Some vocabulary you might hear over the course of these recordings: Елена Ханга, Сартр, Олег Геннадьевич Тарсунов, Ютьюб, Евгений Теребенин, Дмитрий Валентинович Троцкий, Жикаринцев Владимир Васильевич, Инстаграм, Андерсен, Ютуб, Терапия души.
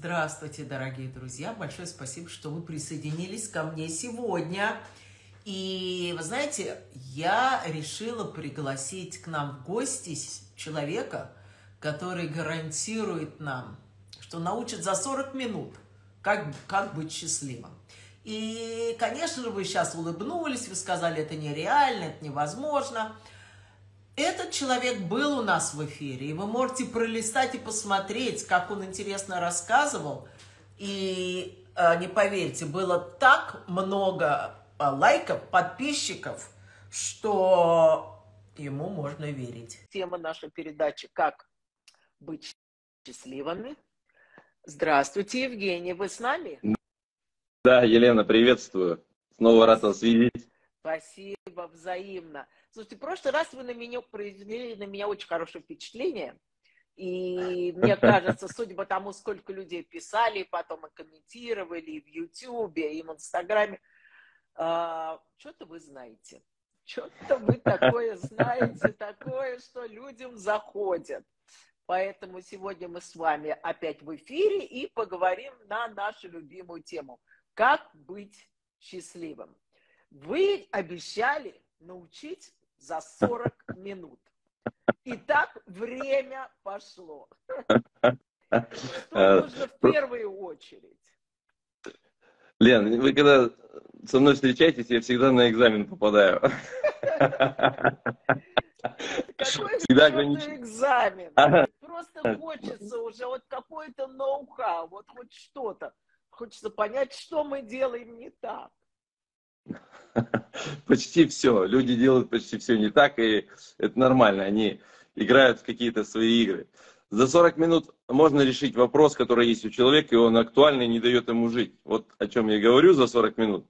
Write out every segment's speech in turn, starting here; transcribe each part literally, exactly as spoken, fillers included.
Здравствуйте, дорогие друзья! Большое спасибо, что вы присоединились ко мне сегодня. И, вы знаете, я решила пригласить к нам в гости человека, который гарантирует нам, что научит за сорок минут, как, как быть счастливым. И, конечно же, вы сейчас улыбнулись, вы сказали, это нереально, это невозможно. Этот человек был у нас в эфире, и вы можете пролистать и посмотреть, как он интересно рассказывал. И, не поверьте, было так много лайков, подписчиков, что ему можно верить. Тема нашей передачи «Как быть счастливыми». Здравствуйте, Евгений, вы с нами? Да, Елена, приветствую. Снова рад вас видеть. Спасибо, взаимно. Слушайте, в прошлый раз вы на меня произвели на меня очень хорошее впечатление. И мне кажется, судя по тому, сколько людей писали, потом и комментировали, и в Ютьюбе, и в Инстаграме, а, что-то вы знаете. Что-то вы такое знаете, такое, что людям заходит. Поэтому сегодня мы с вами опять в эфире и поговорим на нашу любимую тему. Как быть счастливым? Вы обещали научить за сорок минут. Итак, время пошло. Что нужно в первую очередь? Лен, вы когда со мной встречаетесь, я всегда на экзамен попадаю. Какой же экзамен? Просто хочется уже вот какой-то ноу-хау, вот хоть что-то. Хочется понять, что мы делаем не так. Почти все. Люди делают почти все не так, и это нормально. Они играют в какие-то свои игры. За сорок минут можно решить вопрос, который есть у человека, и он актуальный, не дает ему жить. Вот о чем я говорю за сорок минут.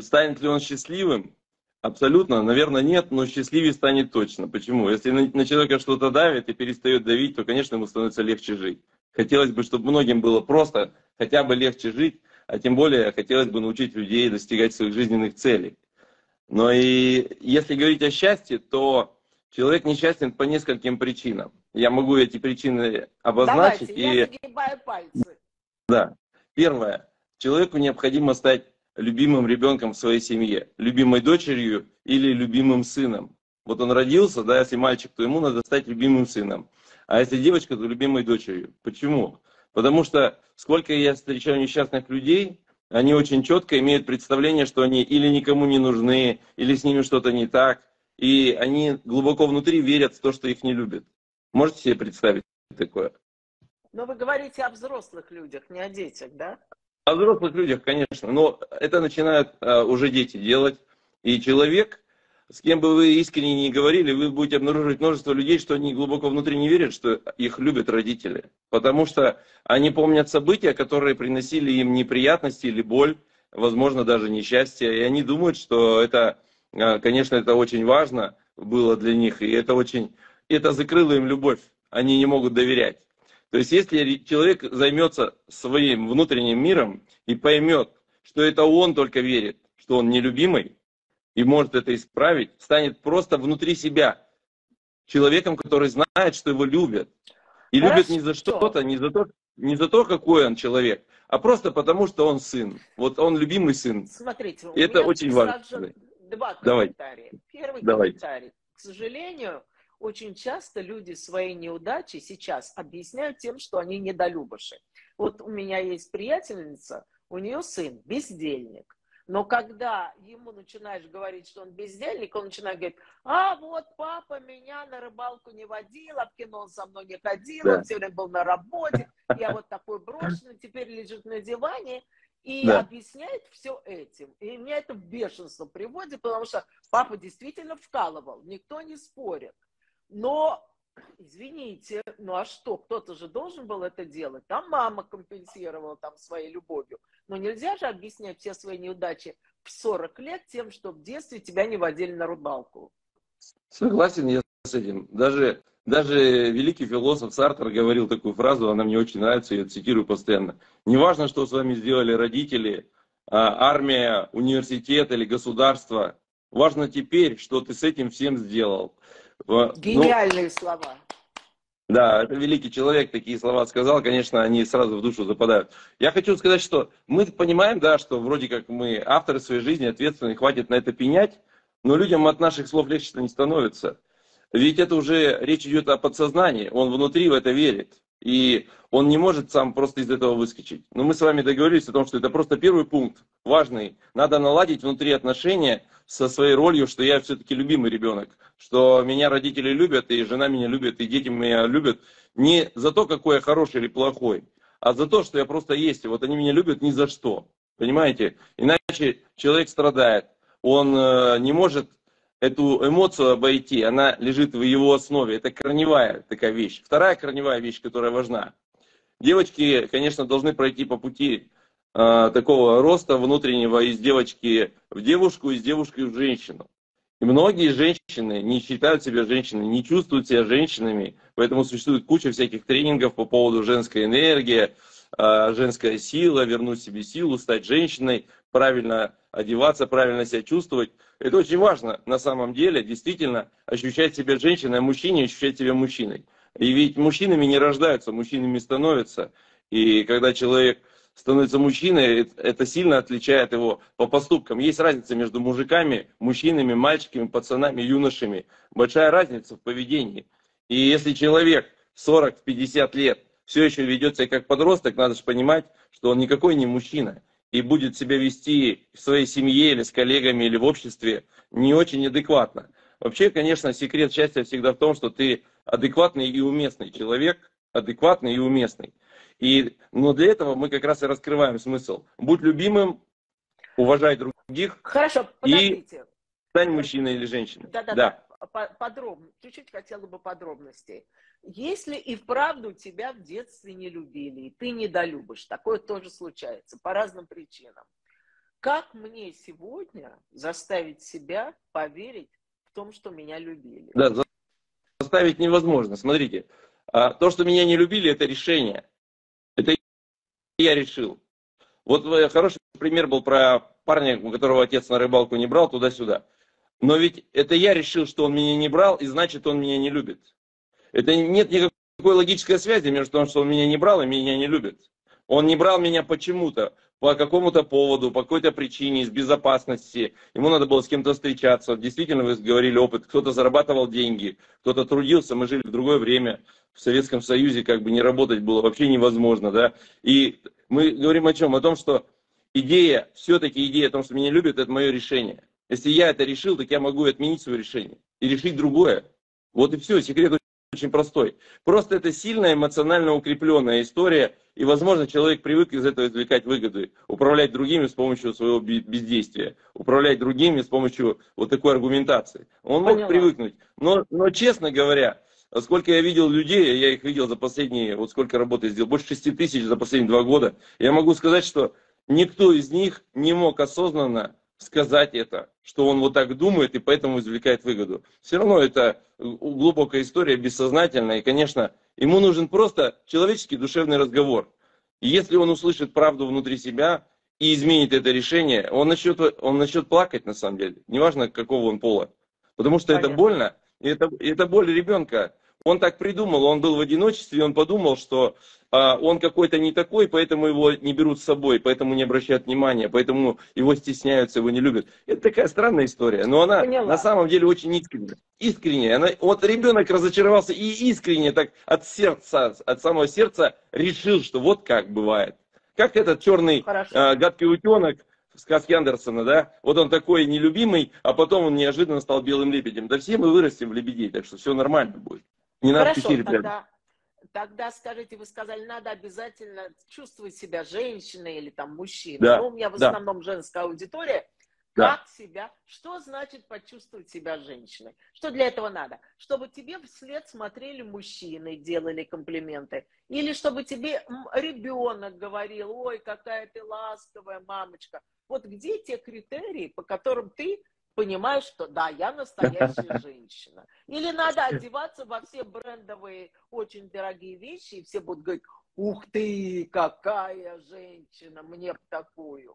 Станет ли он счастливым? Абсолютно, наверное, нет, но счастливее станет точно. Почему? Если на человека что-то давит и перестает давить, то, конечно, ему становится легче жить. Хотелось бы, чтобы многим было просто, хотя бы легче жить, а тем более хотелось бы научить людей достигать своих жизненных целей. Но и если говорить о счастье, то человек несчастен по нескольким причинам. Я могу эти причины обозначить. Давайте, и... я загибаю пальцы. Да. Первое. Человеку необходимо стать любимым ребенком в своей семье, любимой дочерью или любимым сыном. Вот он родился, да, если мальчик, то ему надо стать любимым сыном. А если девочка, то любимой дочерью. Почему? Потому что сколько я встречаю несчастных людей, они очень четко имеют представление, что они или никому не нужны, или с ними что-то не так. И они глубоко внутри верят в то, что их не любят. Можете себе представить такое? Но вы говорите о взрослых людях, не о детях, да? О взрослых людях, конечно. Но это начинают а, уже дети делать. И человек, с кем бы вы искренне ни говорили, вы будете обнаруживать множество людей, что они глубоко внутри не верят, что их любят родители. Потому что они помнят события, которые приносили им неприятности или боль, возможно, даже несчастье. И они думают, что это, конечно, это очень важно было для них. И это очень, это закрыло им любовь. Они не могут доверять. То есть, если человек займется своим внутренним миром и поймет, что это он только верит, что он нелюбимый, и может это исправить, станет просто внутри себя человеком, который знает, что его любят. И Хорошо. любят не за что-то, не за то, не за то, какой он человек, а просто потому, что он сын. Вот он любимый сын. Смотрите, у это меня очень важно. Два комментария. Давай. Первый Давайте. комментарий. К сожалению, очень часто люди свои неудачи сейчас объясняют тем, что они недолюбыши. Вот у меня есть приятельница, у нее сын бездельник. Но когда ему начинаешь говорить, что он бездельник, он начинает говорить: а вот папа меня на рыбалку не водил, а в кино он со мной не ходил, да. он все время был на работе, я вот такой брошенный, теперь лежит на диване и да. объясняет все этим. И меня это в бешенство приводит, потому что папа действительно вкалывал, никто не спорит. Но, извините, ну а что, кто-то же должен был это делать, там мама компенсировала там своей любовью. Но нельзя же объяснять все свои неудачи в сорок лет тем, что в детстве тебя не водили на рыбалку. Согласен я с этим. Даже, даже великий философ Сартр говорил такую фразу, она мне очень нравится, я ее цитирую постоянно. Не важно, что с вами сделали родители, армия, университет или государство. Важно теперь, что ты с этим всем сделал. Гениальные ну, слова. Да, это великий человек, такие слова сказал, конечно, они сразу в душу западают. Я хочу сказать, что мы понимаем, да, что вроде как мы авторы своей жизни, ответственные, хватит на это пенять, но людям от наших слов легче-то не становится. Ведь это уже речь идет о подсознании, он внутри в это верит, и он не может сам просто из этого выскочить. Но мы с вами договорились о том, что это просто первый пункт, важный. Надо наладить внутри отношения со своей ролью, что я все-таки любимый ребенок, что меня родители любят, и жена меня любит, и дети меня любят. Не за то, какой я хороший или плохой, а за то, что я просто есть. И вот они меня любят ни за что. Понимаете? Иначе человек страдает. Он не может эту эмоцию обойти. Она лежит в его основе. Это корневая такая вещь. Вторая корневая вещь, которая важна. Девочки, конечно, должны пройти по пути такого роста внутреннего из девочки в девушку, из девушки в женщину. И многие женщины не считают себя женщинами, не чувствуют себя женщинами, поэтому существует куча всяких тренингов по поводу женской энергии, женская сила, вернуть себе силу, стать женщиной, правильно одеваться, правильно себя чувствовать. Это очень важно на самом деле, действительно, ощущать себя женщиной, а мужчине ощущать себя мужчиной. И ведь мужчинами не рождаются, мужчинами становятся. И когда человек становится мужчиной, это сильно отличает его по поступкам. Есть разница между мужиками, мужчинами, мальчиками, пацанами, юношами. Большая разница в поведении. И если человек сорок-пятьдесят лет все еще ведет себя как подросток, надо же понимать, что он никакой не мужчина. И будет себя вести в своей семье или с коллегами, или в обществе не очень адекватно. Вообще, конечно, секрет счастья всегда в том, что ты адекватный и уместный человек. Адекватный и уместный. И, но для этого мы как раз и раскрываем смысл. Будь любимым, уважай других. Хорошо, подождите. И стань мужчиной или женщиной. Да, да, да. да. Подробно. Чуть-чуть хотела бы подробностей. Если и вправду тебя в детстве не любили, и ты недолюбишь, такое тоже случается по разным причинам. Как мне сегодня заставить себя поверить в том, что меня любили? Да, заставить невозможно. Смотрите, то, что меня не любили, это решение. Это я решил. Вот хороший пример был про парня, у которого отец на рыбалку не брал, туда-сюда. Но ведь это я решил, что он меня не брал, и значит, он меня не любит. Это нет никакой логической связи между тем, что он меня не брал и меня не любит. Он не брал меня почему-то, по какому-то поводу, по какой-то причине, из безопасности. Ему надо было с кем-то встречаться. Действительно, вы говорили опыт. Кто-то зарабатывал деньги, кто-то трудился. Мы жили в другое время. В Советском Союзе как бы не работать было вообще невозможно. Да? И мы говорим о чем? О том, что идея, все-таки идея о том, что меня любят, это мое решение. Если я это решил, так я могу отменить свое решение и решить другое. Вот и все. Секрет очень простой. Просто это сильная эмоционально укрепленная история. И, возможно, человек привык из этого извлекать выгоды, управлять другими с помощью своего бездействия, управлять другими с помощью вот такой аргументации. Он Поняла. Мог привыкнуть. Но, но, честно говоря, сколько я видел людей, я их видел за последние, вот сколько работы сделал, больше шести тысяч за последние два года, я могу сказать, что никто из них не мог осознанно сказать это, что он вот так думает и поэтому извлекает выгоду. Все равно это глубокая история, бессознательная, и, конечно, ему нужен просто человеческий душевный разговор. И если он услышит правду внутри себя и изменит это решение, он начнет, он начнет плакать на самом деле. Неважно, какого он пола. Потому что Понятно. Это больно. И это, и это боль ребенка. Он так придумал, он был в одиночестве, он подумал, что а, он какой-то не такой, поэтому его не берут с собой, поэтому не обращают внимания, поэтому его стесняются, его не любят. Это такая странная история, но она Поняла. На самом деле очень искренняя. искренняя. Она, вот ребенок разочаровался и искренне, так от сердца, от самого сердца решил, что вот как бывает. Как этот черный э, гадкий утенок в сказке Андерсена, да? Вот он такой нелюбимый, а потом он неожиданно стал белым лебедем. Да все мы вырастем в лебедей, так что все нормально будет. Не надо Хорошо, тогда, тогда скажите, вы сказали, надо обязательно чувствовать себя женщиной или там мужчиной. Да, ну, у меня в да. основном женская аудитория. Да. Как себя? Что значит почувствовать себя женщиной? Что для этого надо? Чтобы тебе вслед смотрели мужчины, делали комплименты. Или чтобы тебе ребенок говорил, ой, какая ты ласковая мамочка. Вот где те критерии, по которым ты... понимаешь, что да, я настоящая женщина. Или надо одеваться во все брендовые, очень дорогие вещи, и все будут говорить, ух ты, какая женщина, мне б такую.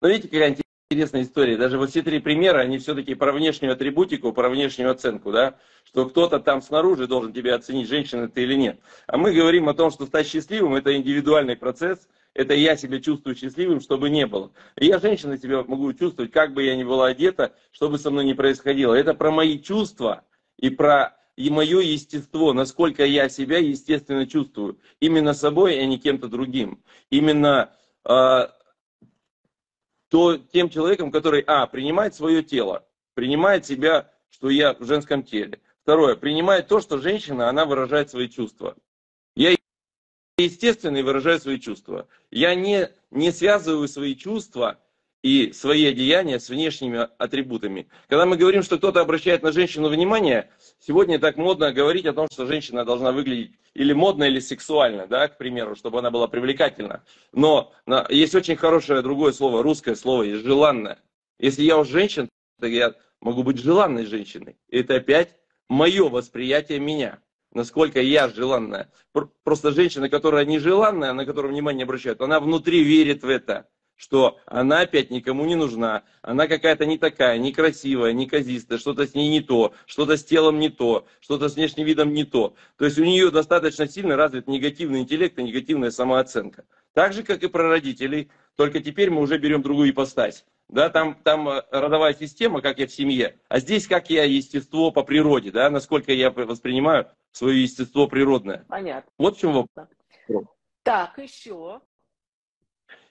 Ну, видите, какая интересная история. Даже вот все три примера, они все-таки про внешнюю атрибутику, про внешнюю оценку, да, что кто-то там снаружи должен тебя оценить, женщина ты или нет. А мы говорим о том, что стать счастливым — это индивидуальный процесс, это я себя чувствую счастливым, чтобы не было. И я, женщина, себя могу чувствовать, как бы я ни была одета, что бы со мной ни происходило. Это про мои чувства и про и мое естество, насколько я себя естественно чувствую. Именно собой, а не кем-то другим. Именно... Э, то тем человеком, который, а, принимает свое тело, принимает себя, что я в женском теле. Второе, принимает то, что женщина, она выражает свои чувства. Я естественно выражаю свои чувства. Я не, не связываю свои чувства и свои одеяния с внешними атрибутами. Когда мы говорим, что кто-то обращает на женщину внимание, сегодня так модно говорить о том, что женщина должна выглядеть или модно, или сексуально, да, к примеру, чтобы она была привлекательна. Но есть очень хорошее другое слово, русское слово, есть желанное. Если я уж женщина, то я могу быть желанной женщиной. Это опять мое восприятие меня. Насколько я желанная. Просто женщина, которая нежеланная, на которую внимание не обращают, она внутри верит в это, что она опять никому не нужна, она какая-то не такая, некрасивая, неказистая, что-то с ней не то, что-то с телом не то, что-то с внешним видом не то. То есть у нее достаточно сильно развит негативный интеллект и негативная самооценка. Так же, как и про родителей, только теперь мы уже берем другую ипостась. Да, там, там родовая система, как я в семье, а здесь как я естество по природе, да, насколько я воспринимаю свое естество природное. Понятно. Вот в чем вопрос. Так, еще...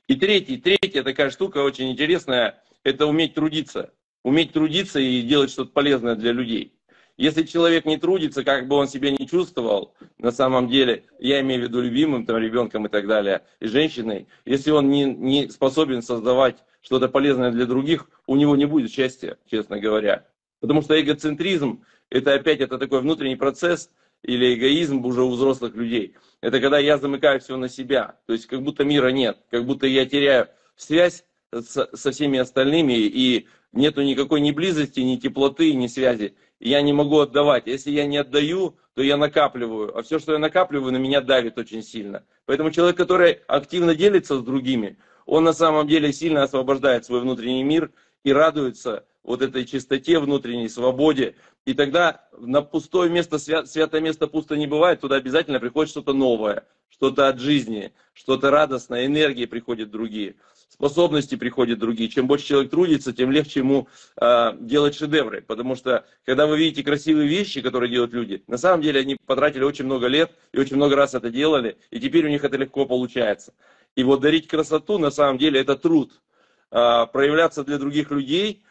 И третий, третья такая штука очень интересная, это уметь трудиться. Уметь трудиться и делать что-то полезное для людей. Если человек не трудится, как бы он себя не чувствовал, на самом деле, я имею в виду любимым там, ребенком и так далее, и женщиной, если он не, не способен создавать что-то полезное для других, у него не будет счастья, честно говоря. Потому что эгоцентризм, это опять это такой внутренний процесс, или эгоизм уже у взрослых людей. Это когда я замыкаю все на себя. То есть как будто мира нет, как будто я теряю связь со, со всеми остальными, и нету никакой ни близости, ни теплоты, ни связи. Я не могу отдавать. Если я не отдаю, то я накапливаю. А все, что я накапливаю, на меня давит очень сильно. Поэтому человек, который активно делится с другими, он на самом деле сильно освобождает свой внутренний мир и радуется вот этой чистоте внутренней, свободе. И тогда на пустое место, святое место пусто не бывает, туда обязательно приходит что-то новое, что-то от жизни, что-то радостное, энергии приходят другие, способности приходят другие. Чем больше человек трудится, тем легче ему э, делать шедевры. Потому что, когда вы видите красивые вещи, которые делают люди, на самом деле они потратили очень много лет и очень много раз это делали, и теперь у них это легко получается. И вот дарить красоту, на самом деле, это труд. Э, проявляться для других людей,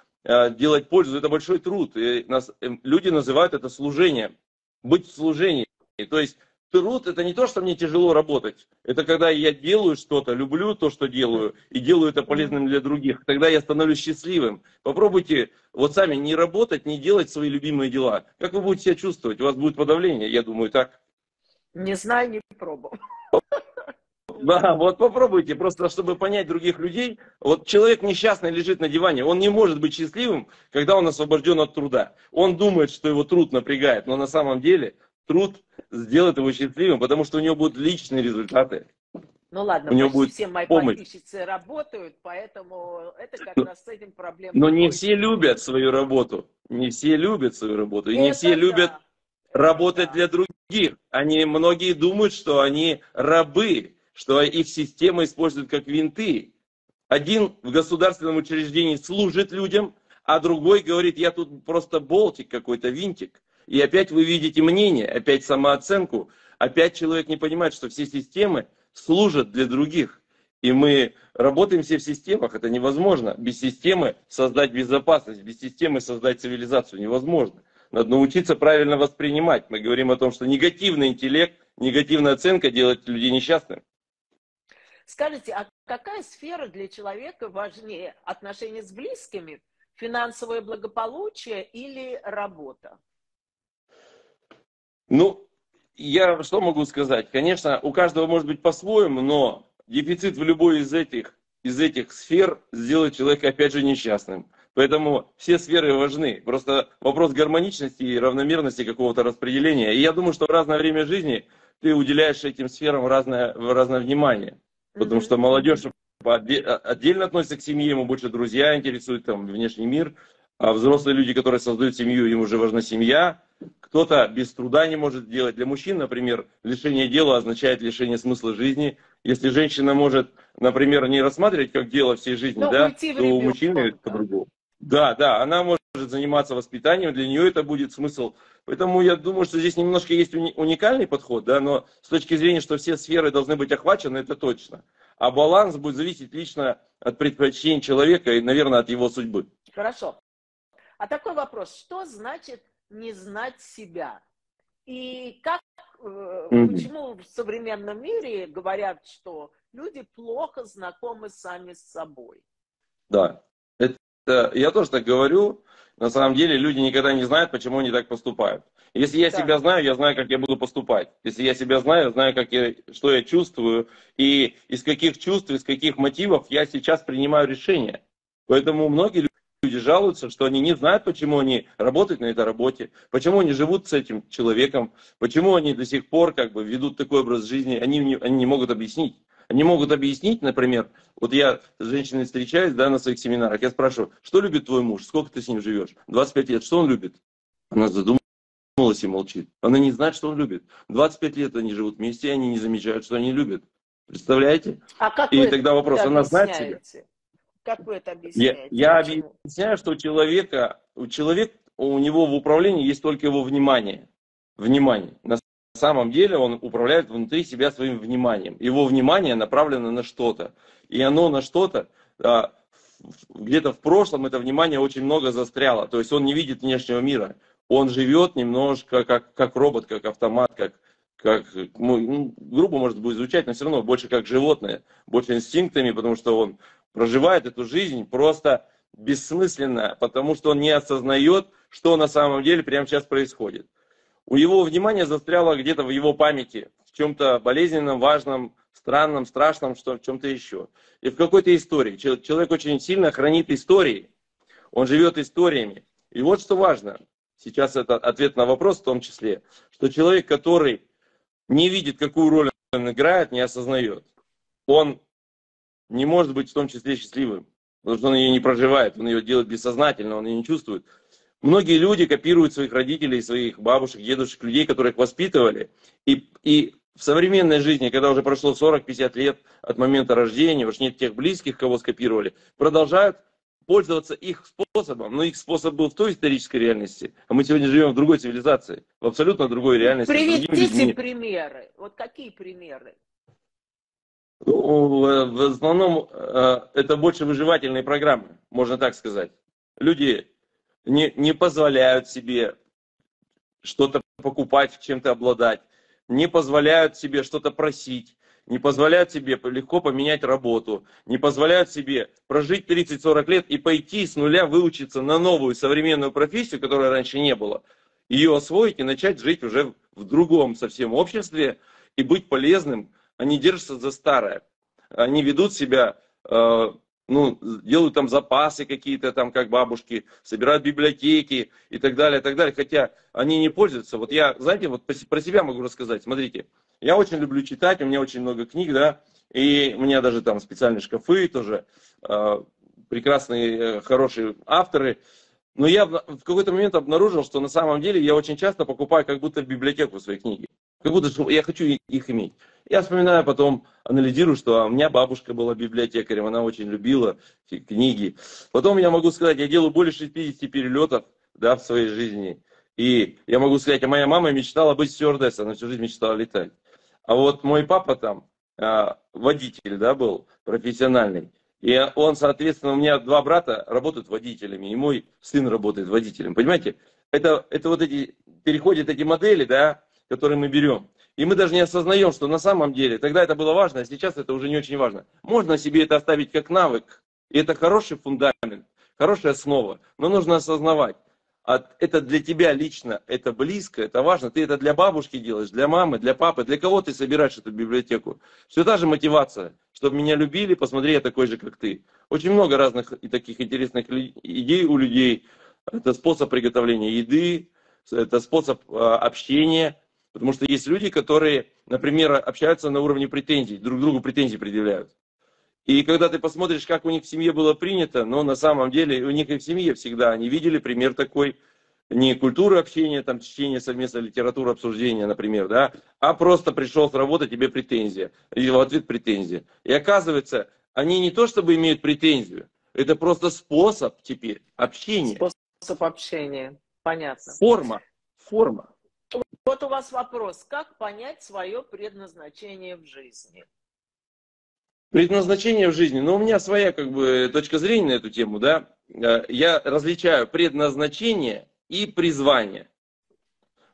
делать пользу, это большой труд. И нас, люди называют это служением. Быть в служении. То есть труд — это не то, что мне тяжело работать. Это когда я делаю что-то, люблю то, что делаю, и делаю это полезным для других. Тогда я становлюсь счастливым. Попробуйте вот сами не работать, не делать свои любимые дела. Как вы будете себя чувствовать? У вас будет подавление, я думаю, так? Не знаю, не пробовал. Да, вот попробуйте, просто чтобы понять других людей. Вот человек несчастный лежит на диване, он не может быть счастливым, когда он освобожден от труда. Он думает, что его труд напрягает, но на самом деле труд сделает его счастливым, потому что у него будут личные результаты. Ну ладно, у него будет все мои подписчицы работают, поэтому это как раз с этим проблема. Но не все любят свою работу, не все любят свою работу, и не все любят работать для других. Они, многие думают, что они рабы, что их система использует как винты. Один в государственном учреждении служит людям, а другой говорит, я тут просто болтик какой-то, винтик. И опять вы видите мнение, опять самооценку, опять человек не понимает, что все системы служат для других. И мы работаем все в системах, это невозможно. Без системы создать безопасность, без системы создать цивилизацию невозможно. Надо научиться правильно воспринимать. Мы говорим о том, что негативный интеллект, негативная оценка делает людей несчастными. Скажите, а какая сфера для человека важнее? Отношения с близкими, финансовое благополучие или работа? Ну, я что могу сказать? Конечно, у каждого может быть по-своему, но дефицит в любой из этих, из этих сфер сделает человека, опять же, несчастным. Поэтому все сферы важны. Просто вопрос гармоничности и равномерности какого-то распределения. И я думаю, что в разное время жизни ты уделяешь этим сферам разное, разное внимание. Потому что молодежь отдельно относятся к семье, ему больше друзья интересуют, там, внешний мир. А взрослые люди, которые создают семью, им уже важна семья. Кто-то без труда не может делать. Для мужчин, например, лишение дела означает лишение смысла жизни. Если женщина может, например, не рассматривать как дело всей жизни, но да, то у мужчин это по-другому. Да, да, она может заниматься воспитанием, для нее это будет смысл. Поэтому я думаю, что здесь немножко есть уникальный подход, да, но с точки зрения, что все сферы должны быть охвачены, это точно. А баланс будет зависеть лично от предпочтений человека и, наверное, от его судьбы. Хорошо. А такой вопрос, что значит не знать себя? И как, почему в современном мире говорят, что люди плохо знакомы сами с собой? Да, это, я тоже так говорю. На самом деле люди никогда не знают, почему они так поступают. Если я да. себя знаю, я знаю, как я буду поступать. Если я себя знаю, я знаю, как я, что я чувствую, и из каких чувств, из каких мотивов я сейчас принимаю решения. Поэтому многие люди... Люди жалуются, что они не знают, почему они работают на этой работе, почему они живут с этим человеком, почему они до сих пор как бы ведут такой образ жизни, они не, они не могут объяснить. Они могут объяснить, например, вот я с женщиной встречаюсь, да, на своих семинарах, я спрашиваю, что любит твой муж, сколько ты с ним живешь, двадцать пять лет, что он любит? Она задумалась и молчит. Она не знает, что он любит. двадцать пять лет они живут вместе, и они не замечают, что они любят. Представляете? А как и вы тогда вопрос, она знает себя? Как вы это объясняете? Я, я объясняю, что у человека, у человека, у него в управлении есть только его внимание. Внимание. На самом деле он управляет внутри себя своим вниманием. Его внимание направлено на что-то. И оно на что-то, где-то в прошлом это внимание очень много застряло. То есть он не видит внешнего мира. Он живет немножко как, как робот, как автомат, как... Как, ну, грубо может будет звучать, но все равно больше как животное, больше инстинктами, потому что он проживает эту жизнь просто бессмысленно, потому что он не осознает, что на самом деле прямо сейчас происходит. У его внимания застряло где-то в его памяти, в чем-то болезненном, важном, странном, страшном, что, в чем-то еще. И в какой-то истории. Человек очень сильно хранит истории, он живет историями. И вот что важно, сейчас это ответ на вопрос в том числе, что человек, который не видит, какую роль он играет, не осознает. Он не может быть в том числе счастливым, потому что он ее не проживает, он ее делает бессознательно, он ее не чувствует. Многие люди копируют своих родителей, своих бабушек, дедушек, людей, которых воспитывали. И, и в современной жизни, когда уже прошло сорок-пятьдесят лет от момента рождения, уж нет тех близких, кого скопировали, продолжают пользоваться их способом, но их способ был в той исторической реальности, а мы сегодня живем в другой цивилизации, в абсолютно другой реальности. Приведите примеры. Вот какие примеры? Ну, в основном это больше выживательные программы, можно так сказать. Люди не, не позволяют себе что-то покупать, чем-то обладать, не позволяют себе что-то просить, не позволяют себе легко поменять работу, не позволяют себе прожить тридцать-сорок лет и пойти с нуля выучиться на новую современную профессию, которой раньше не было, ее освоить и начать жить уже в другом совсем обществе и быть полезным. Они держатся за старое. Они ведут себя, э, ну, делают там запасы какие-то, там, как бабушки, собирают библиотеки и так далее, и так далее. Хотя они не пользуются. Вот я, знаете, вот про себя могу рассказать. Смотрите. Я очень люблю читать, у меня очень много книг, да, и у меня даже там специальные шкафы тоже, э, прекрасные, э, хорошие авторы. Но я в, в какой-то момент обнаружил, что на самом деле я очень часто покупаю как будто в библиотеку свои книги. Как будто я хочу их иметь. Я вспоминаю потом, анализирую, что у меня бабушка была библиотекарем, она очень любила книги. Потом я могу сказать, я делаю более шестидесяти перелетов, да, в своей жизни. И я могу сказать, а моя мама мечтала быть стюардессой, она всю жизнь мечтала летать. А вот мой папа там водитель, да, был профессиональный. И он, соответственно, у меня два брата работают водителями, и мой сын работает водителем. Понимаете, это, это вот эти, переходят эти модели, да, которые мы берем. И мы даже не осознаем, что на самом деле тогда это было важно, а сейчас это уже не очень важно. Можно себе это оставить как навык, и это хороший фундамент, хорошая основа, но нужно осознавать. Это для тебя лично, это близко, это важно. Ты это для бабушки делаешь, для мамы, для папы. Для кого ты собираешь эту библиотеку? Все та же мотивация, чтобы меня любили, посмотри, я такой же, как ты. Очень много разных и таких интересных идей у людей. Это способ приготовления еды, это способ общения. Потому что есть люди, которые, например, общаются на уровне претензий, друг другу претензии предъявляют. И когда ты посмотришь, как у них в семье было принято, но на самом деле у них и в семье всегда они видели пример такой, не культуры общения, там, чтение совместной литературы, обсуждения, например, да, а просто пришел с работы, тебе претензия, и в ответ претензия. И оказывается, они не то чтобы имеют претензию, это просто способ теперь общения. Способ общения, понятно. Форма, форма. Вот у вас вопрос, как понять свое предназначение в жизни? Предназначение в жизни, ну у меня своя как бы точка зрения на эту тему, да, я различаю предназначение и призвание.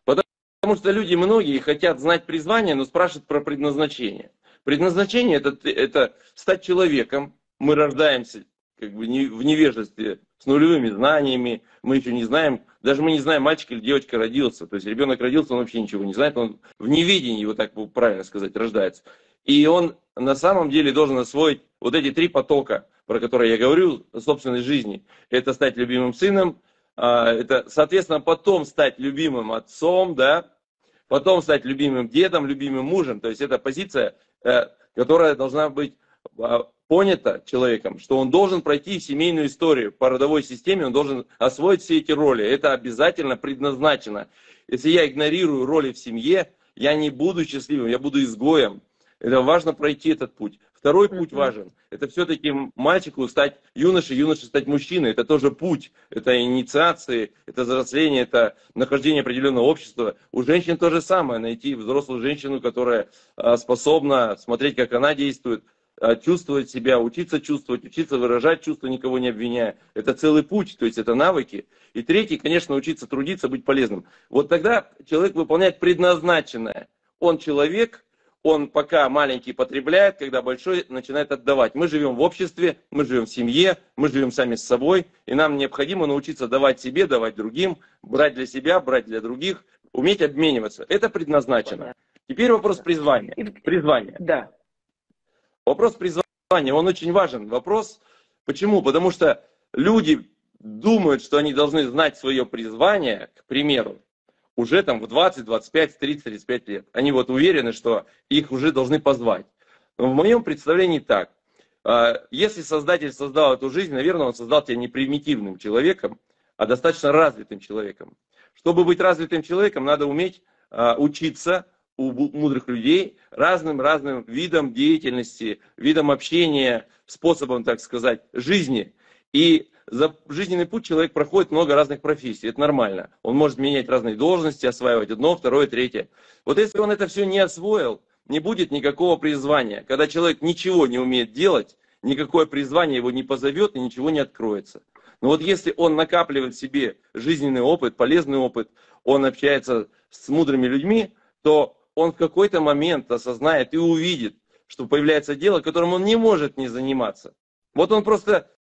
Потому что люди многие хотят знать призвание, но спрашивают про предназначение. Предназначение это, это стать человеком, мы рождаемся как бы в невежестве, с нулевыми знаниями, мы еще не знаем, даже мы не знаем, мальчик или девочка родился, то есть ребенок родился, он вообще ничего не знает, он в неведении, вот так правильно сказать, рождается. И он на самом деле должен освоить вот эти три потока, про которые я говорю, в собственной жизни. Это стать любимым сыном, это, соответственно, потом стать любимым отцом, да, потом стать любимым дедом, любимым мужем. То есть это позиция, которая должна быть понята человеком, что он должен пройти семейную историю по родовой системе, он должен освоить все эти роли. Это обязательно предназначено. Если я игнорирую роли в семье, я не буду счастливым, я буду изгоем. Это важно пройти этот путь. Второй путь важен. Это все-таки мальчику стать юношей, юноше стать мужчиной. Это тоже путь. Это инициации, это взросление, это нахождение определенного общества. У женщин то же самое. Найти взрослую женщину, которая способна смотреть, как она действует, чувствовать себя, учиться чувствовать, учиться выражать чувства, никого не обвиняя. Это целый путь, то есть это навыки. И третий, конечно, учиться трудиться, быть полезным. Вот тогда человек выполняет предназначенное. Он человек. Он пока маленький потребляет, когда большой начинает отдавать. Мы живем в обществе, мы живем в семье, мы живем сами с собой. И нам необходимо научиться давать себе, давать другим, брать для себя, брать для других, уметь обмениваться. Это предназначено. Понятно. Теперь вопрос призвания. Призвание. Да. Вопрос призвания, он очень важен. Вопрос, почему? Потому что люди думают, что они должны знать свое призвание, к примеру, уже там в двадцать, двадцать пять, тридцать, тридцать пять лет. Они вот уверены, что их уже должны позвать. Но в моем представлении так. Если Создатель создал эту жизнь, наверное, Он создал тебя не примитивным человеком, а достаточно развитым человеком. Чтобы быть развитым человеком, надо уметь учиться у мудрых людей разным-разным видам деятельности, видам общения, способом, так сказать, жизни. И за жизненный путь человек проходит много разных профессий, это нормально. Он может менять разные должности, осваивать одно, второе, третье. Вот если он это все не освоил, не будет никакого призвания. Когда человек ничего не умеет делать, никакое призвание его не позовет и ничего не откроется. Но вот если он накапливает в себе жизненный опыт, полезный опыт, он общается с мудрыми людьми, то он в какой-то момент осознает и увидит, что появляется дело, которым он не может не заниматься. Вот он просто...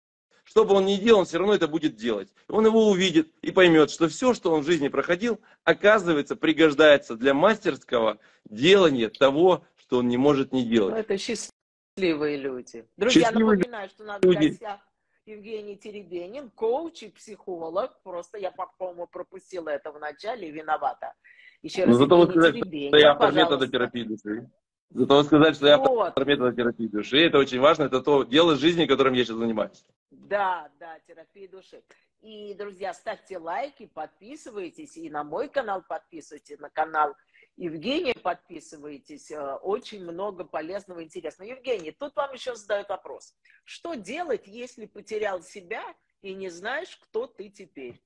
Что бы он ни делал, он все равно это будет делать. Он его увидит и поймет, что все, что он в жизни проходил, оказывается, пригождается для мастерского делания того, что он не может не делать. Это счастливые люди. Друзья, счастливые напоминаю, люди. Что у нас в гостях Евгений Теребенин, коуч и психолог. Просто я, по-моему, пропустила это в начале и виновата. Еще раз, Евгений Теребенин, пожалуйста. Я автор метода терапии души. Зато сказать, что я автор метода терапии души, это очень важно, это то дело жизни, которым я сейчас занимаюсь. Да, да, терапия души. И, друзья, ставьте лайки, подписывайтесь и на мой канал подписывайтесь, на канал Евгения подписывайтесь. Очень много полезного и интересного. Евгений, тут вам еще задают вопрос. Что делать, если потерял себя и не знаешь, кто ты теперь?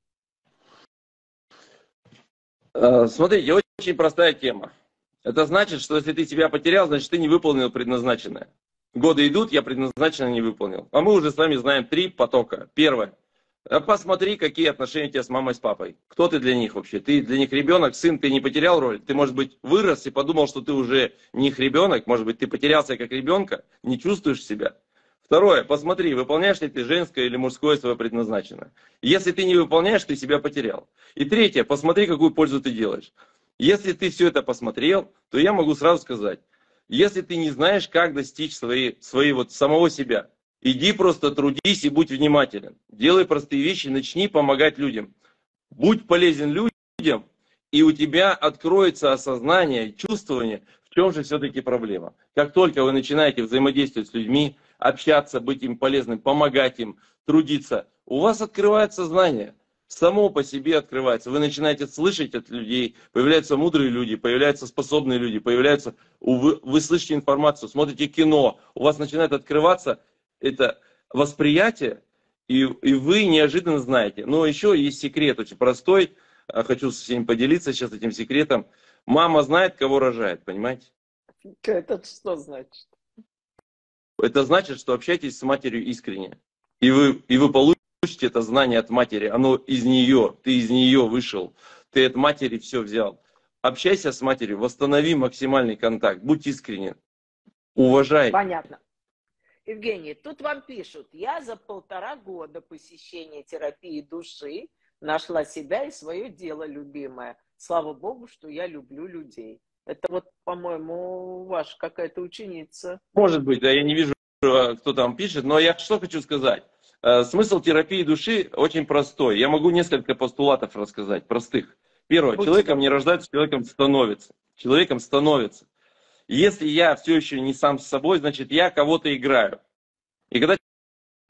Смотрите, очень простая тема. Это значит, что если ты себя потерял, значит, ты не выполнил предназначенное. Годы идут, я предназначенное не выполнил. А мы уже с вами знаем три потока. Первое. Посмотри, какие отношения у тебя с мамой, с папой. Кто ты для них вообще? Ты для них ребенок, сын, ты не потерял роль. Ты, может быть, вырос и подумал, что ты уже не их ребенок. Может быть, ты потерялся как ребенка, не чувствуешь себя. Второе. Посмотри, выполняешь ли ты женское или мужское свое предназначенное. Если ты не выполняешь, ты себя потерял. И третье. Посмотри, какую пользу ты делаешь. Если ты все это посмотрел, то я могу сразу сказать, если ты не знаешь, как достичь своей, своей вот самого себя, иди просто трудись и будь внимателен. Делай простые вещи, начни помогать людям. Будь полезен людям, и у тебя откроется осознание, чувствование, в чем же все-таки проблема. Как только вы начинаете взаимодействовать с людьми, общаться, быть им полезным, помогать им, трудиться, у вас открывается знание. Само по себе открывается. Вы начинаете слышать от людей, появляются мудрые люди, появляются способные люди, появляются... Вы, вы слышите информацию, смотрите кино, у вас начинает открываться это восприятие, и, и вы неожиданно знаете. Но еще есть секрет очень простой, хочу с всеми поделиться сейчас этим секретом. Мама знает, кого рожает, понимаете? Это что значит? Это значит, что общайтесь с матерью искренне, и вы, и вы получите... это знание от матери, оно из нее, ты из нее вышел, ты от матери все взял. Общайся с матерью, восстанови максимальный контакт, будь искренен, уважай. Понятно. Евгений, тут вам пишут, я за полтора года посещения терапии души нашла себя и свое дело любимое. Слава Богу, что я люблю людей. Это вот, по-моему, ваша какая-то ученица. Может быть, да, я не вижу, кто там пишет, но я что хочу сказать. Смысл терапии души очень простой. Я могу несколько постулатов рассказать, простых. Первое. Человеком не рождается, человеком становится. Человеком становится. Если я все еще не сам с собой, значит, я кого-то играю. И когда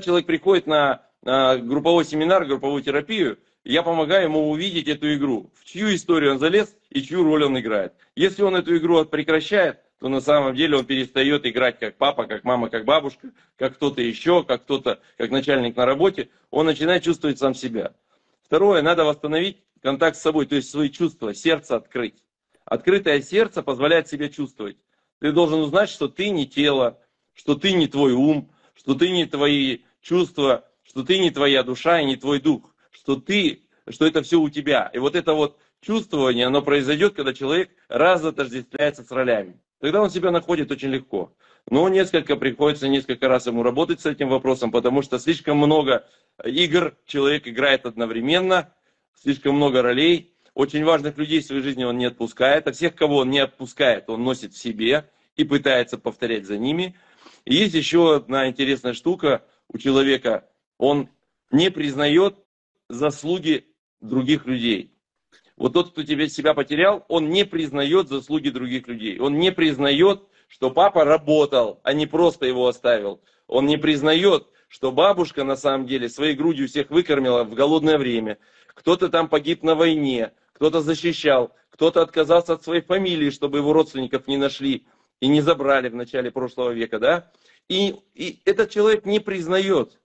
человек приходит на групповой семинар, групповую терапию, я помогаю ему увидеть эту игру. В чью историю он залез и чью роль он играет. Если он эту игру прекращает, то на самом деле он перестает играть как папа, как мама, как бабушка, как кто-то еще, как кто-то, как начальник на работе. Он начинает чувствовать сам себя. Второе, надо восстановить контакт с собой, то есть свои чувства, сердце открыть. Открытое сердце позволяет себе чувствовать. Ты должен узнать, что ты не тело, что ты не твой ум, что ты не твои чувства, что ты не твоя душа и не твой дух, что ты, что это все у тебя. И вот это вот чувствование, оно произойдет, когда человек разотождествляется с ролями. Тогда он себя находит очень легко. Но несколько приходится, несколько раз ему работать с этим вопросом, потому что слишком много игр человек играет одновременно, слишком много ролей. Очень важных людей в своей жизни он не отпускает, а всех, кого он не отпускает, он носит в себе и пытается повторять за ними. И есть еще одна интересная штука у человека. Он не признает заслуги других людей. Вот тот, кто тебя, себя потерял, он не признает заслуги других людей. Он не признает, что папа работал, а не просто его оставил. Он не признает, что бабушка на самом деле своей грудью всех выкормила в голодное время. Кто-то там погиб на войне, кто-то защищал, кто-то отказался от своей фамилии, чтобы его родственников не нашли и не забрали в начале прошлого века. Да? И, и этот человек не признает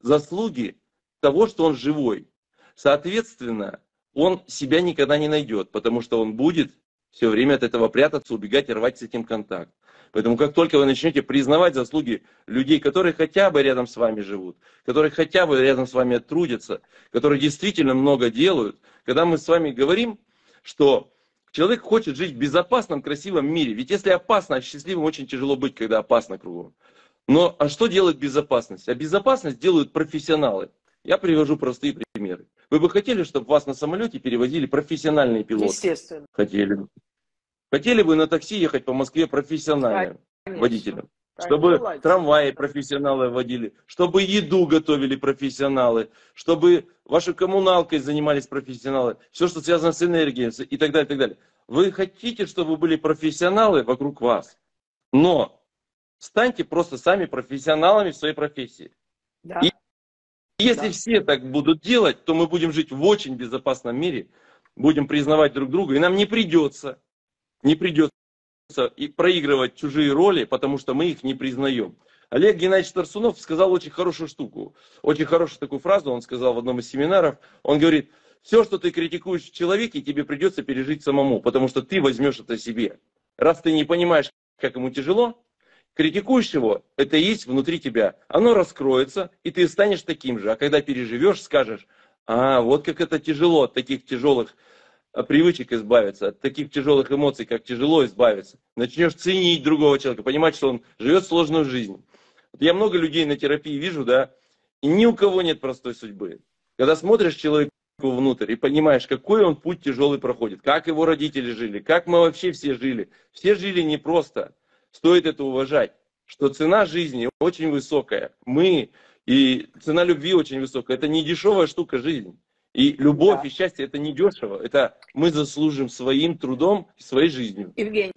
заслуги того, что он живой. Соответственно, он себя никогда не найдет, потому что он будет все время от этого прятаться, убегать и рвать с этим контакт. Поэтому как только вы начнете признавать заслуги людей, которые хотя бы рядом с вами живут, которые хотя бы рядом с вами трудятся, которые действительно много делают, когда мы с вами говорим, что человек хочет жить в безопасном, красивом мире. Ведь если опасно, счастливым очень тяжело быть, когда опасно кругом. Но а что делает безопасность? А безопасность делают профессионалы. Я привожу простые примеры. Вы бы хотели, чтобы вас на самолете перевозили профессиональные пилоты? Естественно. Хотели бы. Хотели бы на такси ехать по Москве профессиональным Конечно. водителям? Конечно. Чтобы Конечно. трамваи профессионалы водили, чтобы еду готовили профессионалы, чтобы вашей коммуналкой занимались профессионалы, все, что связано с энергией и так далее, и так далее. Вы хотите, чтобы были профессионалы вокруг вас, но станьте просто сами профессионалами в своей профессии. Да. И Если да. все так будут делать, то мы будем жить в очень безопасном мире, будем признавать друг друга, и нам не придется, не придется и проигрывать чужие роли, потому что мы их не признаем. Олег Геннадьевич Тарсунов сказал очень хорошую штуку, очень хорошую такую фразу, он сказал в одном из семинаров, он говорит, все, что ты критикуешь в человеке, тебе придется пережить самому, потому что ты возьмешь это себе. Раз ты не понимаешь, как ему тяжело, критикуешь его, это есть внутри тебя. Оно раскроется, и ты станешь таким же. А когда переживешь, скажешь, а вот как это тяжело от таких тяжелых привычек избавиться, от таких тяжелых эмоций, как тяжело избавиться. Начнешь ценить другого человека, понимать, что он живет сложную жизнь. Вот я много людей на терапии вижу, да, и ни у кого нет простой судьбы. Когда смотришь человеку внутрь и понимаешь, какой он путь тяжелый проходит, как его родители жили, как мы вообще все жили. Все жили непросто. Стоит это уважать, что цена жизни очень высокая. Мы, и цена любви очень высокая. Это не дешевая штука жизни. И любовь да. и счастье это не дешево. Это мы заслужим своим трудом и своей жизнью. Евгений,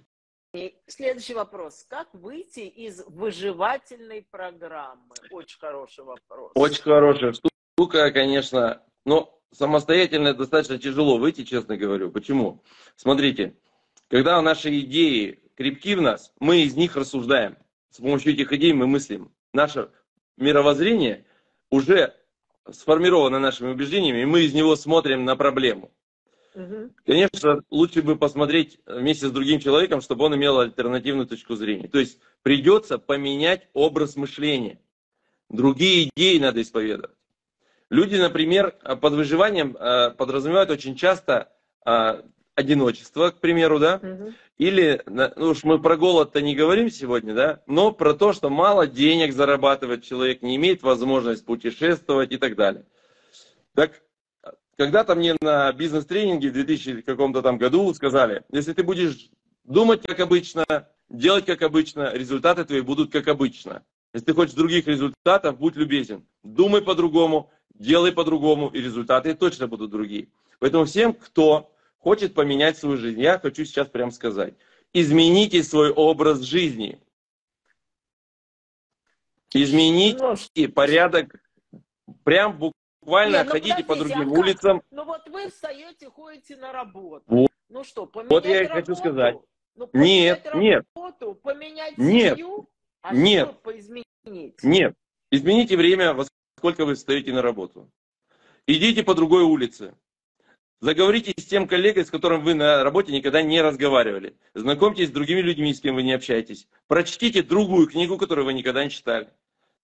И следующий вопрос. Как выйти из выживательной программы? Очень хороший вопрос. Очень хорошая штука, конечно. Но самостоятельно достаточно тяжело выйти, честно говорю. Почему? Смотрите, когда наши идеи крепки в нас, мы из них рассуждаем. С помощью этих идей мы мыслим. Наше мировоззрение уже сформировано нашими убеждениями, и мы из него смотрим на проблему. Угу. Конечно, лучше бы посмотреть вместе с другим человеком, чтобы он имел альтернативную точку зрения. То есть придется поменять образ мышления. Другие идеи надо исповедовать. Люди, например, под выживанием подразумевают очень часто одиночество, к примеру, да? Угу. Или, ну уж мы про голод-то не говорим сегодня, да? Но про то, что мало денег зарабатывает человек, не имеет возможности путешествовать и так далее. Так, когда-то мне на бизнес-тренинге в двухтысячном каком-то там году сказали, если ты будешь думать как обычно, делать как обычно, результаты твои будут как обычно. Если ты хочешь других результатов, будь любезен. Думай по-другому, делай по-другому, и результаты точно будут другие. Поэтому всем, кто хочет поменять свою жизнь, я хочу сейчас прямо сказать. Измените свой образ жизни. Измените порядок. Прям буквально Нет, ну, ходите по другим а улицам. Ну вот вы встаете, ходите на работу. Вот. Ну что, поменять вот я и работу? Хочу сказать. Ну, нет, нет. Работу, поменять нет, семью, а нет, что поизменить? Нет. Измените время, во сколько вы встаете на работу. Идите по другой улице. Заговорите с тем коллегой, с которым вы на работе никогда не разговаривали. Знакомьтесь с другими людьми, с кем вы не общаетесь. Прочтите другую книгу, которую вы никогда не читали.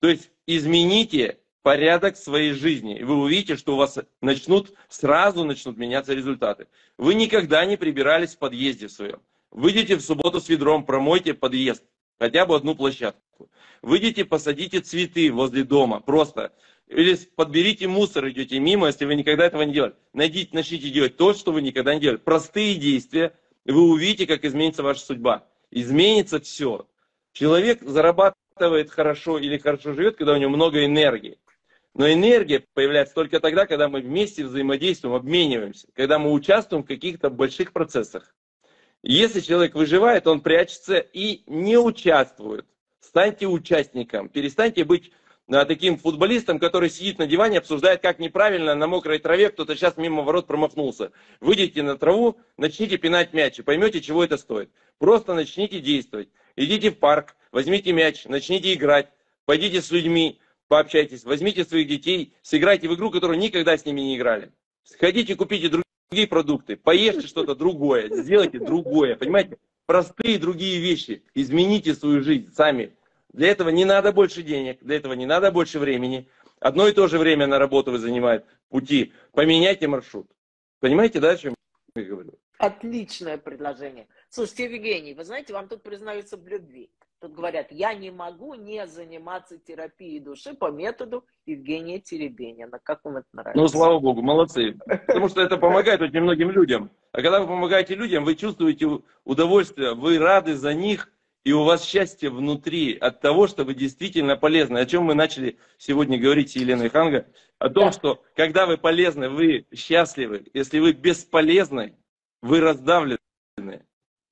То есть измените порядок своей жизни. И вы увидите, что у вас начнут, сразу начнут меняться результаты. Вы никогда не прибирались в подъезде в своем. Выйдите в субботу с ведром, промойте подъезд. Хотя бы одну площадку. Выйдите, посадите цветы возле дома. Просто. Или подберите мусор, идете мимо, если вы никогда этого не делали. Найдите, начните делать то, что вы никогда не делали. Простые действия, и вы увидите, как изменится ваша судьба. Изменится все. Человек зарабатывает хорошо или хорошо живет, когда у него много энергии. Но энергия появляется только тогда, когда мы вместе взаимодействуем, обмениваемся. Когда мы участвуем в каких-то больших процессах. Если человек выживает, он прячется и не участвует. Станьте участником. Перестаньте быть таким футболистом, который сидит на диване, обсуждает, как неправильно на мокрой траве кто-то сейчас мимо ворот промахнулся. Выйдите на траву, начните пинать мяч и поймете, чего это стоит. Просто начните действовать. Идите в парк, возьмите мяч, начните играть, пойдите с людьми, пообщайтесь, возьмите своих детей, сыграйте в игру, которую никогда с ними не играли. Сходите, купите другие. другие продукты, поешьте что-то другое, сделайте другое, понимаете? Простые другие вещи, измените свою жизнь сами. Для этого не надо больше денег, для этого не надо больше времени. Одно и то же время на работу вы занимаете пути, поменяйте маршрут. Понимаете, да, о чем я говорю? Отличное предложение. Слушайте, Евгений, вы знаете, вам тут признаются в любви. Тут говорят, я не могу не заниматься терапией души по методу Евгения Теребенина. Как вам это нравится? Ну, слава богу, молодцы. Потому что это помогает очень многим людям. А когда вы помогаете людям, вы чувствуете удовольствие, вы рады за них, и у вас счастье внутри от того, что вы действительно полезны. О чем мы начали сегодня говорить с Еленой Ханга. О том, да. что когда вы полезны, вы счастливы. Если вы бесполезны, вы раздавлены.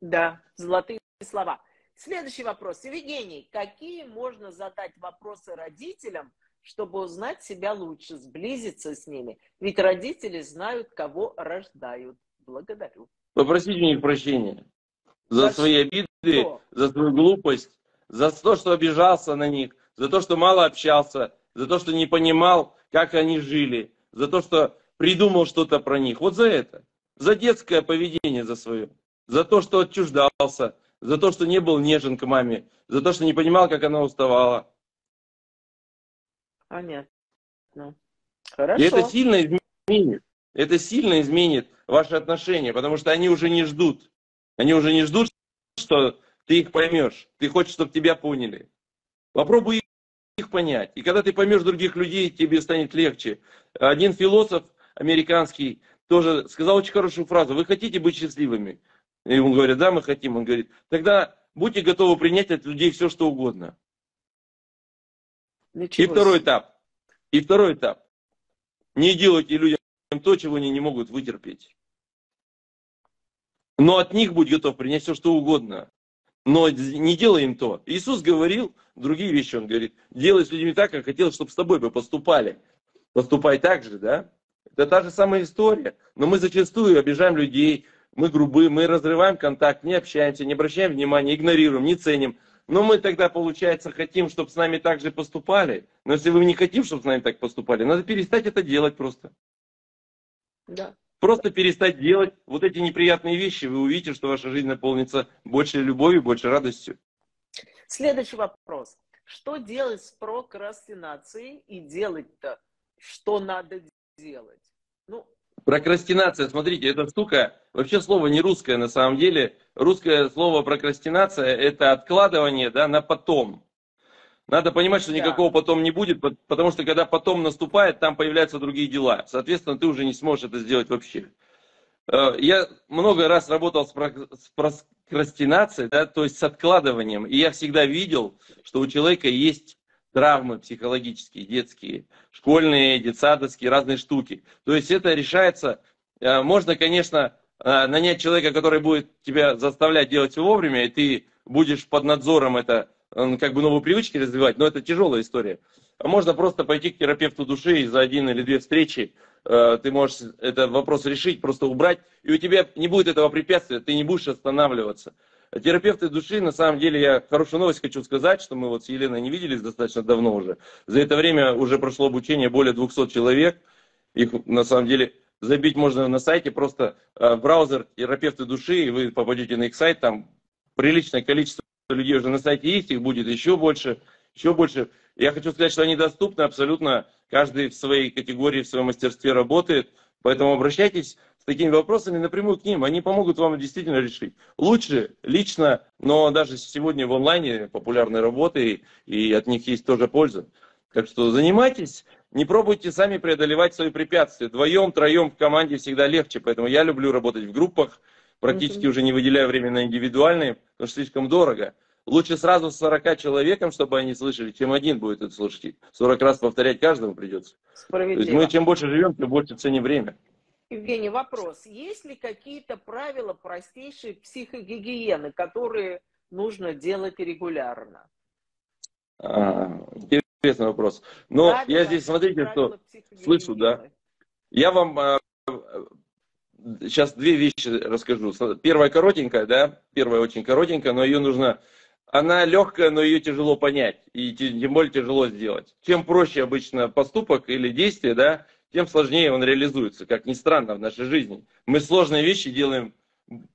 Да, золотые слова. Следующий вопрос. Евгений, какие можно задать вопросы родителям, чтобы узнать себя лучше, сблизиться с ними? Ведь родители знают, кого рождают. Благодарю. Попросите у них прощения за, за свои обиды, что? За свою глупость, за то, что обижался на них, за то, что мало общался, за то, что не понимал, как они жили, за то, что придумал что-то про них. Вот за это. За детское поведение за свое. За то, что отчуждался. За то, что не был нежен к маме. За то, что не понимал, как она уставала. Понятно. Хорошо. И это сильно изменит. Это сильно изменит ваши отношения. Потому что они уже не ждут. Они уже не ждут, что ты их поймешь. Ты хочешь, чтобы тебя поняли. Попробуй их понять. И когда ты поймешь других людей, тебе станет легче. Один философ американский тоже сказал очень хорошую фразу. Вы хотите быть счастливыми? И он говорит, да, мы хотим. Он говорит, тогда будьте готовы принять от людей все, что угодно. Ничего. И второй этап. И второй этап. Не делайте людям то, чего они не могут вытерпеть. Но от них будь готов принять все, что угодно. но не делаем то. Иисус говорил другие вещи, Он говорит, делай с людьми так, как хотел, чтобы с тобой бы поступали. Поступай так же, да? Это та же самая история. Но мы зачастую обижаем людей, мы грубы, мы разрываем контакт, не общаемся, не обращаем внимания, игнорируем, не ценим. Но мы тогда, получается, хотим, чтобы с нами так же поступали. Но если вы не хотите, чтобы с нами так поступали, надо перестать это делать просто. Да. Просто перестать делать вот эти неприятные вещи, вы увидите, что ваша жизнь наполнится больше любовью, больше радостью. Следующий вопрос. Что делать с прокрастинацией и делать-то? Что надо делать? Ну... Прокрастинация, смотрите, эта штука, вообще слово не русское на самом деле. Русское слово прокрастинация – это откладывание, да, на потом. Надо понимать, что никакого да. потом не будет, потому что когда потом наступает, там появляются другие дела. Соответственно, ты уже не сможешь это сделать вообще. Я много раз работал с прокрастинацией, да, то есть с откладыванием. И я всегда видел, что у человека есть травмы психологические, детские, школьные, детсадовские, разные штуки. То есть это решается... Можно, конечно, нанять человека, который будет тебя заставлять делать все вовремя, и ты будешь под надзором это... как бы новые привычки развивать, но это тяжелая история. А можно просто пойти к терапевту души и за один или две встречи э, ты можешь этот вопрос решить, просто убрать, и у тебя не будет этого препятствия, ты не будешь останавливаться. Терапевты души, на самом деле, я хорошую новость хочу сказать, что мы вот с Еленой не виделись достаточно давно уже. За это время уже прошло обучение более двухсот человек, их на самом деле... Забить можно на сайте, просто э, в браузер терапевты души, и вы попадете на их сайт, там приличное количество людей уже на сайте есть, их будет еще больше, еще больше. Я хочу сказать, что они доступны абсолютно, каждый в своей категории, в своем мастерстве работает, поэтому обращайтесь с такими вопросами напрямую к ним, они помогут вам действительно решить. Лучше лично, но даже сегодня в онлайне популярные работы, и от них есть тоже польза. Так что занимайтесь, не пробуйте сами преодолевать свои препятствия, вдвоем, троем в команде всегда легче, поэтому я люблю работать в группах, практически mm-hmm. уже не выделяю время на индивидуальные, потому что слишком дорого. Лучше сразу с сорока человеком, чтобы они слышали, чем один будет это слушать. сорок раз повторять каждому придется. Справедливо. То есть мы чем больше живем, тем больше ценим время. Евгений, вопрос. Есть ли какие-то правила простейшей психогигиены, которые нужно делать регулярно? А, интересный вопрос. Но правила, я здесь, смотрите, что слышу, да. Я вам... Сейчас две вещи расскажу. Первая коротенькая, да, первая очень коротенькая, но ее нужно... Она легкая, но ее тяжело понять, и тем более тяжело сделать. Чем проще обычно поступок или действие, да, тем сложнее он реализуется, как ни странно, в нашей жизни. Мы сложные вещи делаем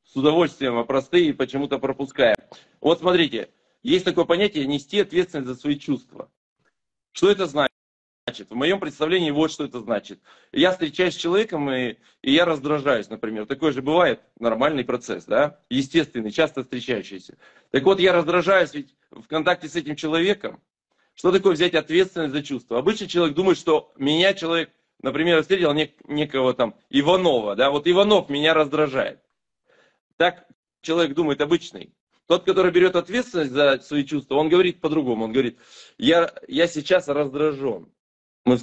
с удовольствием, а простые почему-то пропускаем. Вот смотрите, есть такое понятие «нести ответственность за свои чувства». Что это значит? В моем представлении вот что это значит. Я встречаюсь с человеком, и, и я раздражаюсь, например. Такое же бывает нормальный процесс, да? Естественный, часто встречающийся. Так вот, я раздражаюсь ведь в контакте с этим человеком. Что такое взять ответственность за чувства? Обычно человек думает, что меня человек, например, встретил нек некого там Иванова, да? Вот Иванов меня раздражает. Так человек думает обычный. Тот, который берет ответственность за свои чувства, он говорит по-другому. Он говорит, я, я сейчас раздражен. Мы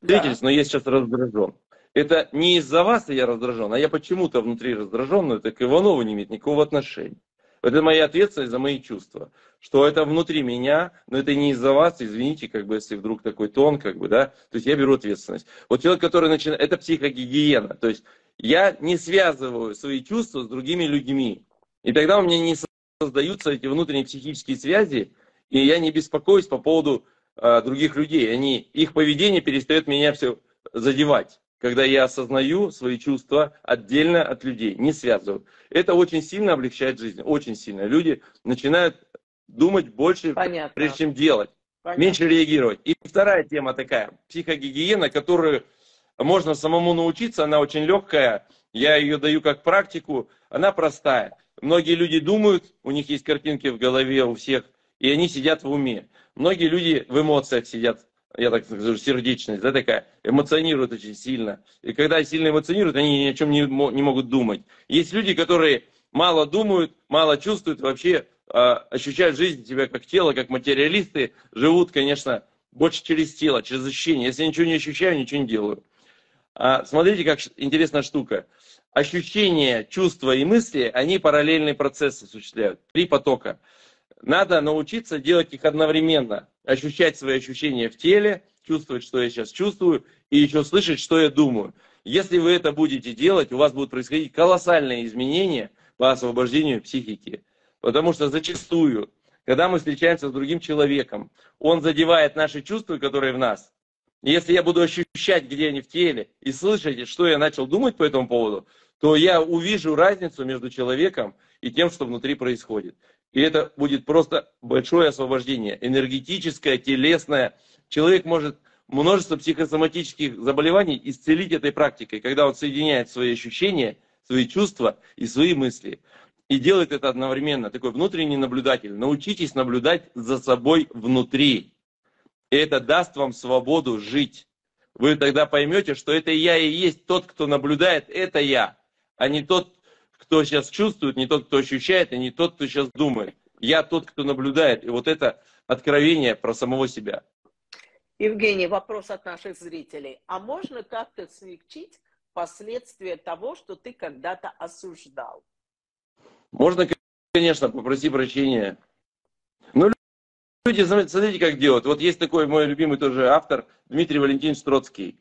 встретились, да. но я сейчас раздражен. Это не из-за вас я раздражен, а я почему-то внутри раздражен, но это к Иванову не имеет никакого отношения. Это моя ответственность за мои чувства. Что это внутри меня, но это не из-за вас, извините, как бы, если вдруг такой тон, как бы, да. То есть я беру ответственность. Вот человек, который начинает, это психогигиена. То есть я не связываю свои чувства с другими людьми. И тогда у меня не создаются эти внутренние психические связи, и я не беспокоюсь по поводу других людей, они, их поведение перестает меня все задевать, когда я осознаю свои чувства отдельно от людей, не связываю. Это очень сильно облегчает жизнь, очень сильно. Люди начинают думать больше, Понятно. прежде чем делать, Понятно. меньше реагировать. И вторая тема такая, психогигиена, которую можно самому научиться, она очень легкая, я ее даю как практику, она простая. Многие люди думают, у них есть картинки в голове у всех, и они сидят в уме. Многие люди в эмоциях сидят, я так скажу, сердечность, да, такая, эмоционируют очень сильно. И когда сильно эмоционируют, они ни о чем не, не могут думать. Есть люди, которые мало думают, мало чувствуют, вообще э, ощущают жизнь себя как тело, как материалисты, живут, конечно, больше через тело, через ощущения. Если я ничего не ощущаю, ничего не делаю. Смотрите, как интересная штука. Ощущения, чувства и мысли, они параллельный процесс осуществляют. Три потока. Надо научиться делать их одновременно. Ощущать свои ощущения в теле, чувствовать, что я сейчас чувствую, и еще слышать, что я думаю. Если вы это будете делать, у вас будут происходить колоссальные изменения по освобождению психики. Потому что зачастую, когда мы встречаемся с другим человеком, он задевает наши чувства, которые в нас. Если я буду ощущать, где они в теле, и слышать, что я начал думать по этому поводу, то я увижу разницу между человеком и тем, что внутри происходит. И это будет просто большое освобождение, энергетическое, телесное. Человек может множество психосоматических заболеваний исцелить этой практикой, когда он соединяет свои ощущения, свои чувства и свои мысли. И делает это одновременно. Такой внутренний наблюдатель. Научитесь наблюдать за собой внутри. И это даст вам свободу жить. Вы тогда поймете, что это я и есть тот, кто наблюдает, это я. А не тот, кто сейчас чувствует, не тот, кто ощущает, и не тот, кто сейчас думает. Я тот, кто наблюдает. И вот это откровение про самого себя. Евгений, вопрос от наших зрителей. А можно как-то смягчить последствия того, что ты когда-то осуждал? Можно, конечно, попросить прощения. Но люди, смотрите, как делают. Вот есть такой мой любимый тоже автор, Дмитрий Валентинович Троцкий.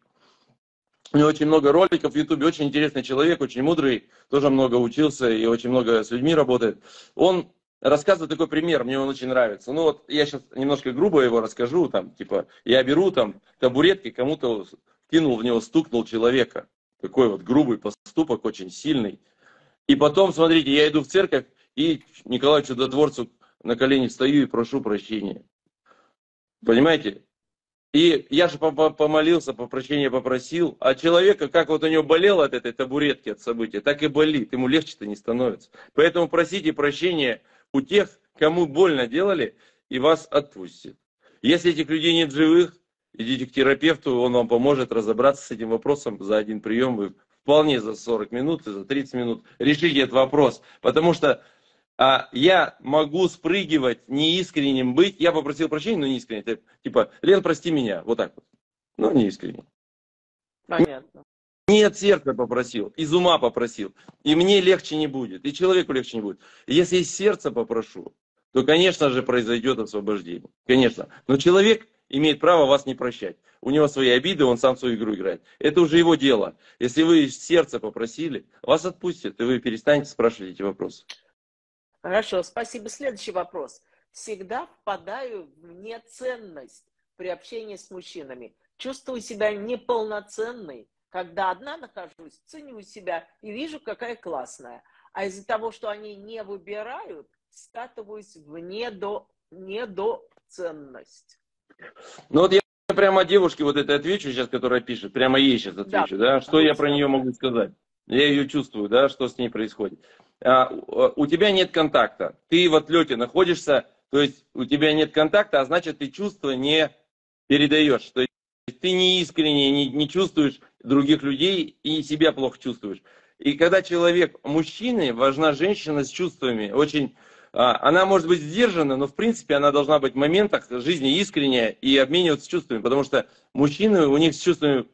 У него очень много роликов в Ютубе, очень интересный человек, очень мудрый, тоже много учился и очень много с людьми работает. Он рассказывает такой пример, мне он очень нравится. Ну вот я сейчас немножко грубо его расскажу, там, типа, я беру там табуреткой, кому-то кинул в него, стукнул человека. Такой вот грубый поступок, очень сильный. И потом, смотрите, я иду в церковь и Николаю Чудотворцу на колени встаю и прошу прощения. Понимаете? И я же помолился, прощения попросил. А человека, как вот у него болело от этой табуретки, от события, так и болит. Ему легче-то не становится. Поэтому просите прощения у тех, кому больно делали, и вас отпустит. Если этих людей нет живых, идите к терапевту, он вам поможет разобраться с этим вопросом за один прием. Вы вполне за сорок минут и за тридцать минут решите этот вопрос. Потому что а, я могу спрыгивать, неискренним быть. Я попросил прощения, но неискренне. Ты, типа, Лен, прости меня. Вот так вот. Ну, неискренне. Понятно. Не от сердца попросил, из ума попросил. И мне легче не будет, и человеку легче не будет. Если из сердца попрошу, то, конечно же, произойдет освобождение. Конечно. Но человек имеет право вас не прощать. У него свои обиды, он сам свою игру играет. Это уже его дело. Если вы из сердца попросили, вас отпустят, и вы перестанете спрашивать эти вопросы. Хорошо, спасибо. Следующий вопрос. Всегда впадаю в неценность при общении с мужчинами. Чувствую себя неполноценной, когда одна нахожусь, ценю себя и вижу, какая классная. А из-за того, что они не выбирают, скатываюсь в недо... недоценность. Ну вот я прямо девушке вот это отвечу сейчас, которая пишет, прямо ей сейчас отвечу, да, да? Что я про нее могу сказать? Я ее чувствую, да, что с ней происходит. А, у тебя нет контакта, ты в отлете находишься, то есть у тебя нет контакта, а значит ты чувства не передаешь, то есть ты не искренне не, не чувствуешь других людей и себя плохо чувствуешь. И когда человек, мужчина, важна женщина с чувствами, очень... Она может быть сдержана, но в принципе она должна быть в моментах жизни искренняя и обмениваться чувствами, потому что мужчины, у них с чувствами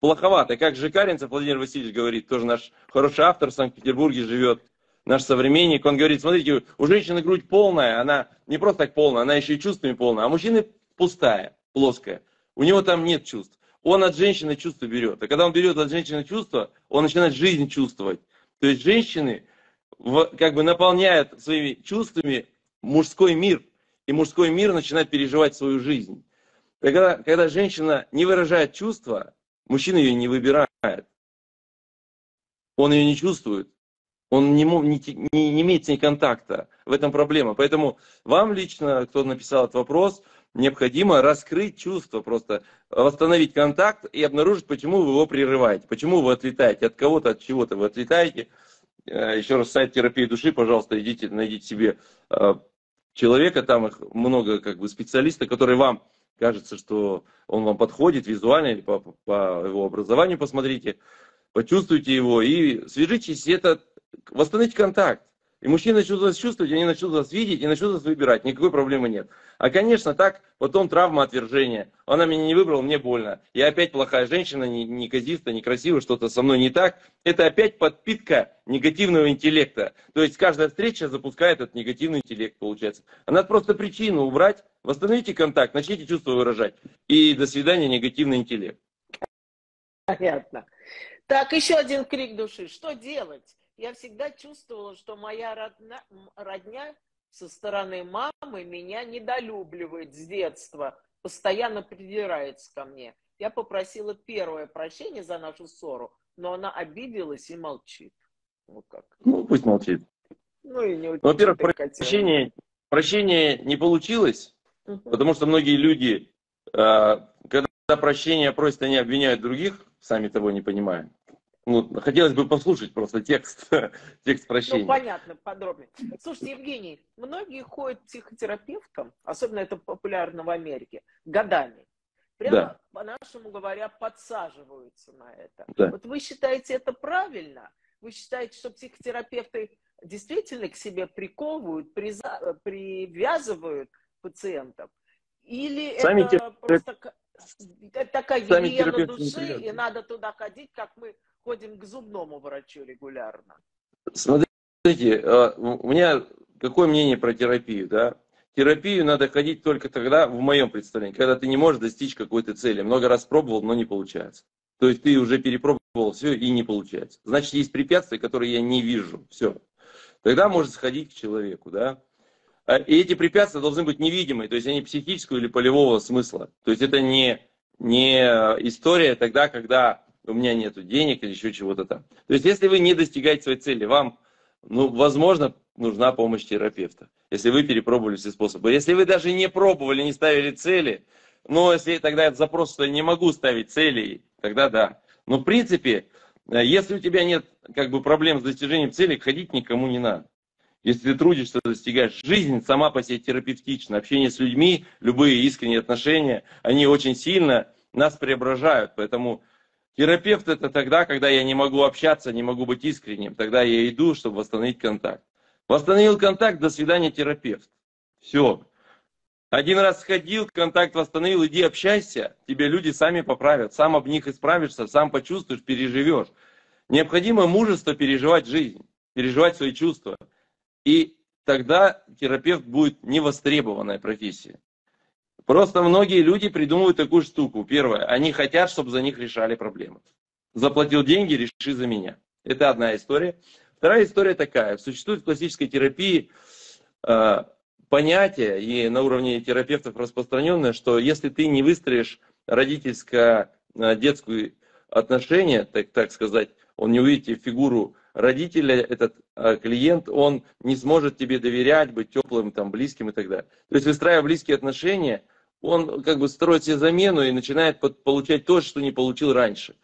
плоховато. Как Жикаринцев Владимир Васильевич говорит, тоже наш хороший автор, в Санкт-Петербурге живет, наш современник, он говорит, смотрите, у женщины грудь полная, она не просто так полная, она еще и чувствами полная, а у мужчины пустая, плоская, у него там нет чувств. Он от женщины чувства берет, а когда он берет от женщины чувства, он начинает жизнь чувствовать. То есть женщины... как бы наполняет своими чувствами мужской мир. И мужской мир начинает переживать свою жизнь. Когда, когда женщина не выражает чувства, мужчина ее не выбирает. Он ее не чувствует. Он не, не, не имеет с ней контакта. В этом проблема. Поэтому вам лично, кто написал этот вопрос, необходимо раскрыть чувства, просто восстановить контакт и обнаружить, почему вы его прерываете. Почему вы отлетаете от кого-то, от чего-то вы отлетаете. Еще раз, сайт терапии души, пожалуйста, идите, найдите себе человека, там их много как бы специалистов, которые вам кажется, что он вам подходит визуально, или по, по его образованию посмотрите, почувствуйте его и свяжитесь, это, восстановите контакт. И мужчины начнут вас чувствовать, они начнут вас видеть и начнут вас выбирать. Никакой проблемы нет. А, конечно, так потом травма отвержения. Она меня не выбрала, мне больно. Я опять плохая женщина, неказиста, некрасивая, что-то со мной не так. Это опять подпитка негативного интеллекта. То есть каждая встреча запускает этот негативный интеллект, получается. А надо просто причину убрать, восстановите контакт, начните чувства выражать. И до свидания, негативный интеллект. Понятно. Так, еще один крик души. Что делать? Я всегда чувствовала, что моя родна, родня со стороны мамы меня недолюбливает с детства, постоянно придирается ко мне. Я попросила первое прощение за нашу ссору, но она обиделась и молчит. Ну, как? Ну пусть молчит. Ну, и не учит, во-первых, прощение, прощение не получилось, угу. Потому что многие люди, когда прощения просят, они обвиняют других, сами того не понимая. Ну, хотелось бы послушать просто текст, текст прощения. Ну, понятно, подробнее. Слушайте, Евгений, многие ходят к психотерапевтам, особенно это популярно в Америке, годами. Прямо, да. По-нашему говоря, подсаживаются на это. Да. Вот вы считаете это правильно? Вы считаете, что психотерапевты действительно к себе приковывают, приза... привязывают пациентов? Или сами это терапевт... просто такая гигиена души, и надо туда ходить, как мы... Ходим к зубному врачу регулярно. Смотрите, у меня какое мнение про терапию, да? Терапию надо ходить только тогда, в моем представлении, когда ты не можешь достичь какой-то цели. Много раз пробовал, но не получается. То есть ты уже перепробовал все и не получается. Значит, есть препятствия, которые я не вижу. Все. Тогда можешь сходить к человеку, да? И эти препятствия должны быть невидимы, то есть они психического или полевого смысла. То есть это не, не история тогда, когда... у меня нету денег или еще чего-то там. То есть, если вы не достигаете своей цели, вам, ну, возможно, нужна помощь терапевта, если вы перепробовали все способы. Если вы даже не пробовали, не ставили цели, ну, если тогда это запрос, что я не могу ставить цели, тогда да. Но, в принципе, если у тебя нет, как бы, проблем с достижением цели, ходить никому не надо. Если ты трудишься, достигаешь. Жизнь сама по себе терапевтична. Общение с людьми, любые искренние отношения, они очень сильно нас преображают, поэтому... Терапевт — это тогда, когда я не могу общаться, не могу быть искренним. Тогда я иду, чтобы восстановить контакт. Восстановил контакт, до свидания, терапевт. Все. Один раз сходил, контакт восстановил, иди общайся. Тебе люди сами поправят, сам об них исправишься, сам почувствуешь, переживешь. Необходимо мужество переживать жизнь, переживать свои чувства. И тогда терапевт будет невостребованная профессия. Просто многие люди придумывают такую штуку. Первое, они хотят, чтобы за них решали проблемы. Заплатил деньги, реши за меня. Это одна история. Вторая история такая. Существует в классической терапии э, понятие, и на уровне терапевтов распространенное, что если ты не выстроишь родительско-детские отношения, так, так сказать, он не увидит фигуру родителя, этот э, клиент, он не сможет тебе доверять, быть теплым, там, близким и так далее. То есть, выстраивая близкие отношения, он как бы строит себе замену и начинает под, получать то, что не получил раньше.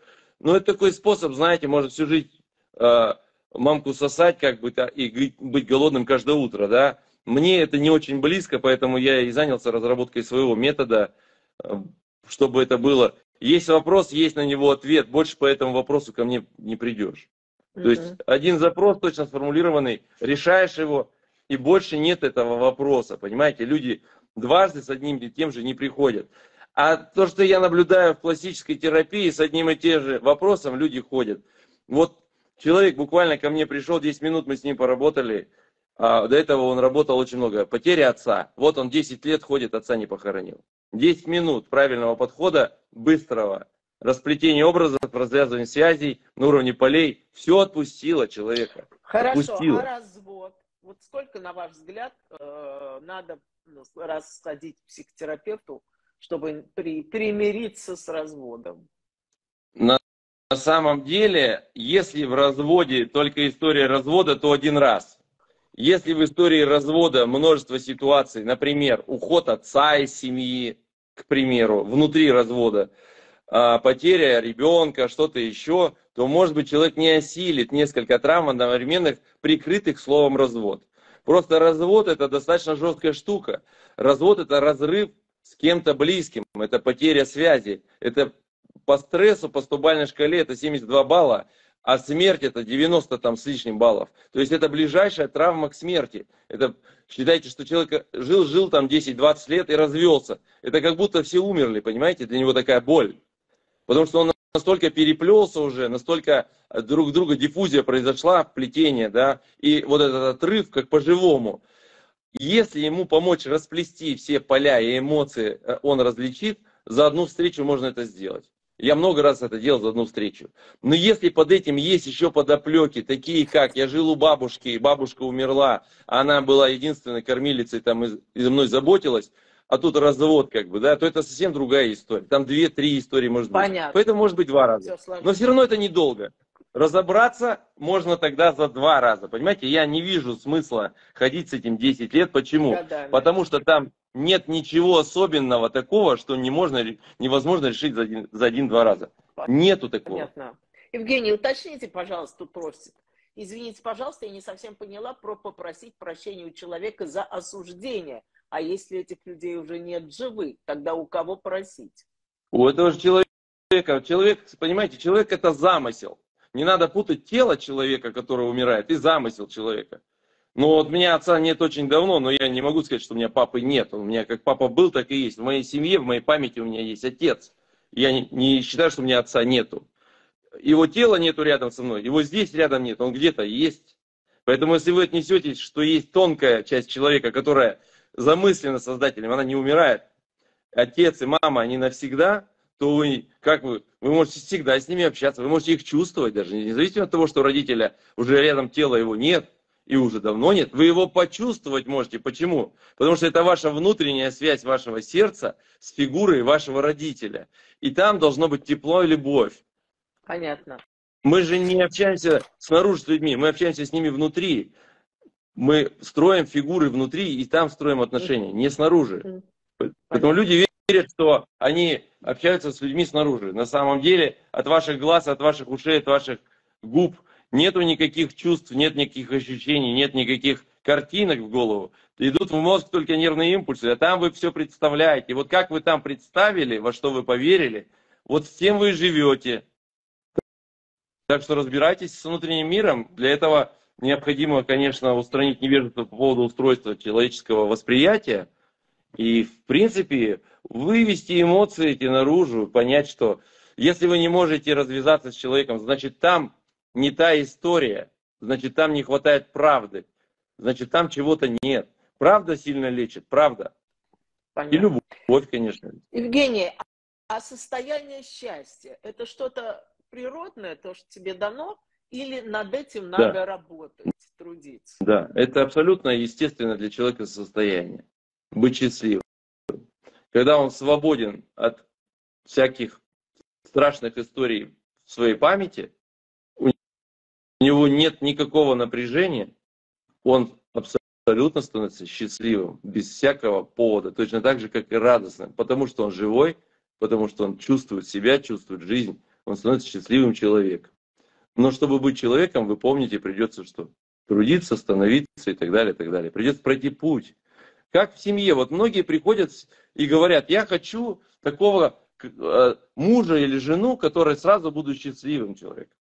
Но это такой способ, знаете, может всю жизнь э, мамку сосать, как бы, и быть голодным каждое утро, да. Мне это не очень близко, поэтому я и занялся разработкой своего метода, э, чтобы это было. Есть вопрос, есть на него ответ, больше по этому вопросу ко мне не придешь. Mm-hmm. То есть один запрос точно сформулированный, решаешь его, и больше нет этого вопроса, понимаете, люди... Дважды с одним и тем же не приходят. А то, что я наблюдаю в классической терапии, с одним и тем же вопросом люди ходят. Вот человек буквально ко мне пришел, десять минут мы с ним поработали. А до этого он работал очень много. Потеря отца. Вот он десять лет ходит, отца не похоронил. десять минут правильного подхода, быстрого. Расплетение образов, развязывание связей на уровне полей. Все отпустило человека. Хорошо, отпустило. А развод? Вот сколько, на ваш взгляд, надо раз сходить к психотерапевту, чтобы при, примириться с разводом? На, на самом деле, если в разводе только история развода, то один раз. Если в истории развода множество ситуаций, например, уход отца из семьи, к примеру, внутри развода, потеря ребенка, что-то еще, то, может быть, человек не осилит несколько травм одновременных, прикрытых словом «развод». Просто развод — это достаточно жесткая штука. Развод — это разрыв с кем-то близким, это потеря связи. Это по стрессу, по стубальной шкале, это семьдесят два балла. а смерть это девяносто там с лишним баллов. То есть это ближайшая травма к смерти. Это считайте, что человек жил-жил там десять-двадцать лет и развелся. Это как будто все умерли, понимаете? Для него такая боль. Потому что он настолько переплелся уже, настолько друг друга диффузия произошла, плетение, да, и вот этот отрыв как по-живому. Если ему помочь расплести все поля и эмоции, он различит, за одну встречу можно это сделать. Я много раз это делал за одну встречу. Но если под этим есть еще подоплеки, такие как «я жил у бабушки, и бабушка умерла, она была единственной кормилицей, там, и за мной заботилась», а тут развод, как бы, да, то это совсем другая история. Там две-три истории может быть. Понятно. Поэтому может быть два раза. Все Но все равно это недолго. Разобраться можно тогда за два раза. Понимаете, я не вижу смысла ходить с этим десять лет. Почему? Да, да, да. Потому что там нет ничего особенного такого, что не можно, невозможно решить за один, за один-два раза. Понятно. Нету такого. Понятно. Евгений, уточните, пожалуйста, просит. Извините, пожалуйста, я не совсем поняла про попросить прощения у человека за осуждение. А если этих людей уже нет живых, тогда у кого просить? У этого же человека. Человек, понимаете, человек это замысел. Не надо путать тело человека, который умирает, и замысел человека. Ну вот у меня отца нет очень давно, но я не могу сказать, что у меня папы нет. У меня как папа был, так и есть. В моей семье, в моей памяти у меня есть отец. Я не, не считаю, что у меня отца нету. Его тела нету рядом со мной, его здесь рядом нет, он где-то есть. Поэтому если вы отнесетесь, что есть тонкая часть человека, которая замыслена создателем, она не умирает. Отец и мама, они навсегда, то вы, как вы, вы можете всегда с ними общаться, вы можете их чувствовать даже, независимо от того, что у родителя уже рядом тела его нет, и уже давно нет, вы его почувствовать можете. Почему? Потому что это ваша внутренняя связь вашего сердца с фигурой вашего родителя. И там должно быть тепло и любовь. Понятно. Мы же не общаемся снаружи с людьми, мы общаемся с ними внутри. Мы строим фигуры внутри и там строим отношения, не снаружи. Поэтому люди верят, что они общаются с людьми снаружи. На самом деле от ваших глаз, от ваших ушей, от ваших губ нету никаких чувств, нет никаких ощущений, нет никаких картинок в голову. Идут в мозг только нервные импульсы, а там вы все представляете. Вот как вы там представили, во что вы поверили, вот с тем вы и живете. Так что разбирайтесь с внутренним миром. Для этого необходимо, конечно, устранить невежество по поводу устройства человеческого восприятия и, в принципе, вывести эмоции эти наружу, понять, что если вы не можете развязаться с человеком, значит, там не та история, значит, там не хватает правды, значит, там чего-то нет. Правда сильно лечит, правда. Понятно. И любовь, конечно. Евгений, а состояние счастья – это что-то природное, то, что тебе дано? Или над этим надо да. работать, трудиться? Да, это абсолютно естественно для человека состояние. Быть счастливым. Когда он свободен от всяких страшных историй в своей памяти, у него нет никакого напряжения, он абсолютно становится счастливым, без всякого повода, точно так же, как и радостным. Потому что он живой, потому что он чувствует себя, чувствует жизнь, он становится счастливым человеком. Но чтобы быть человеком, вы помните, придется что? Трудиться, становиться и так далее, и так далее. Придется пройти путь. Как в семье. Вот многие приходят и говорят, я хочу такого мужа или жену, который сразу буду счастливым человеком.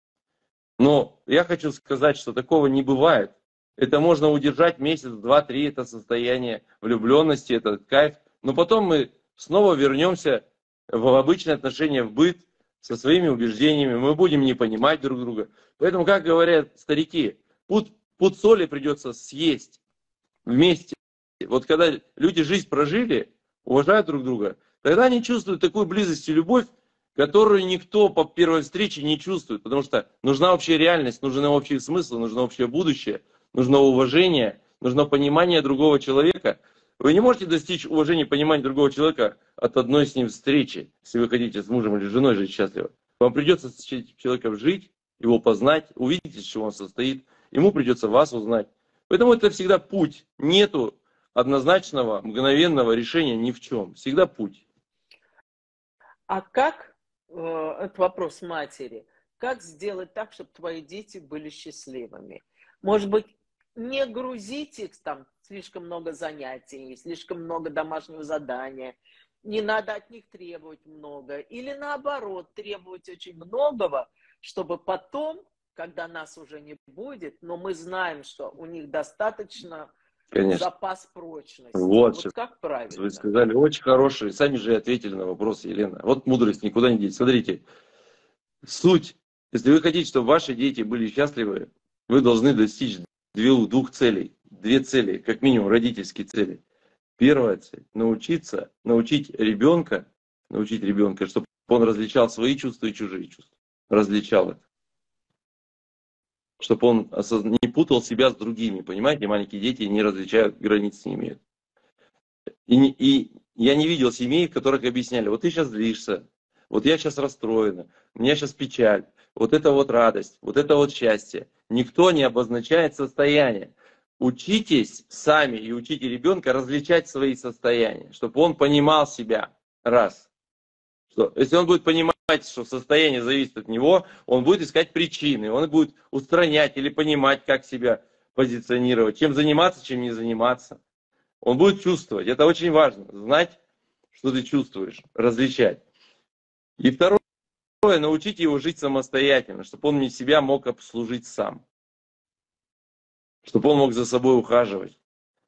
Но я хочу сказать, что такого не бывает. Это можно удержать месяц, два, три, это состояние влюбленности, этот кайф. Но потом мы снова вернемся в обычные отношения, в быт, со своими убеждениями, мы будем не понимать друг друга. Поэтому, как говорят старики, пуд, пуд соли придется съесть вместе. Вот когда люди жизнь прожили, уважают друг друга, тогда они чувствуют такую близость и любовь, которую никто по первой встрече не чувствует, потому что нужна общая реальность, нужен общий смысл, нужно общее будущее, нужно уважение, нужно понимание другого человека. Вы не можете достичь уважения и понимания другого человека от одной с ним встречи, если вы хотите с мужем или женой жить счастливо. Вам придется с человеком жить, его познать, увидеть, из чего он состоит. Ему придется вас узнать. Поэтому это всегда путь. Нету однозначного, мгновенного решения ни в чем. Всегда путь. А как, это вопрос матери, как сделать так, чтобы твои дети были счастливыми? Может быть, не грузите их там, слишком много занятий, слишком много домашнего задания, не надо от них требовать много. Или наоборот, требовать очень многого, чтобы потом когда нас уже не будет, но мы знаем, что у них достаточно Конечно. запас прочности. Вот, вот как правильно. Вы сказали очень хорошие, сами же ответили на вопрос, Елена. Вот мудрость никуда не деть. Смотрите, суть. Если вы хотите, чтобы ваши дети были счастливы, вы должны достичь двух целей. Две цели, как минимум родительские цели. Первая цель – научиться, научить ребенка, научить ребенка, чтобы он различал свои чувства и чужие чувства. Различал это. Чтобы он не путал себя с другими, понимаете? Маленькие дети не различают, границ не имеют. И, и я не видел семей, в которых объясняли, вот ты сейчас злишься, вот я сейчас расстроена, у меня сейчас печаль, вот это вот радость, вот это вот счастье. Никто не обозначает состояние. Учитесь сами и учите ребенка различать свои состояния, чтобы он понимал себя. Раз. Что, если он будет понимать, что состояние зависит от него, он будет искать причины, он будет устранять или понимать, как себя позиционировать, чем заниматься, чем не заниматься. Он будет чувствовать. Это очень важно. Знать, что ты чувствуешь, различать. И второе, научите его жить самостоятельно, чтобы он себя мог обслужить сам. Чтобы он мог за собой ухаживать.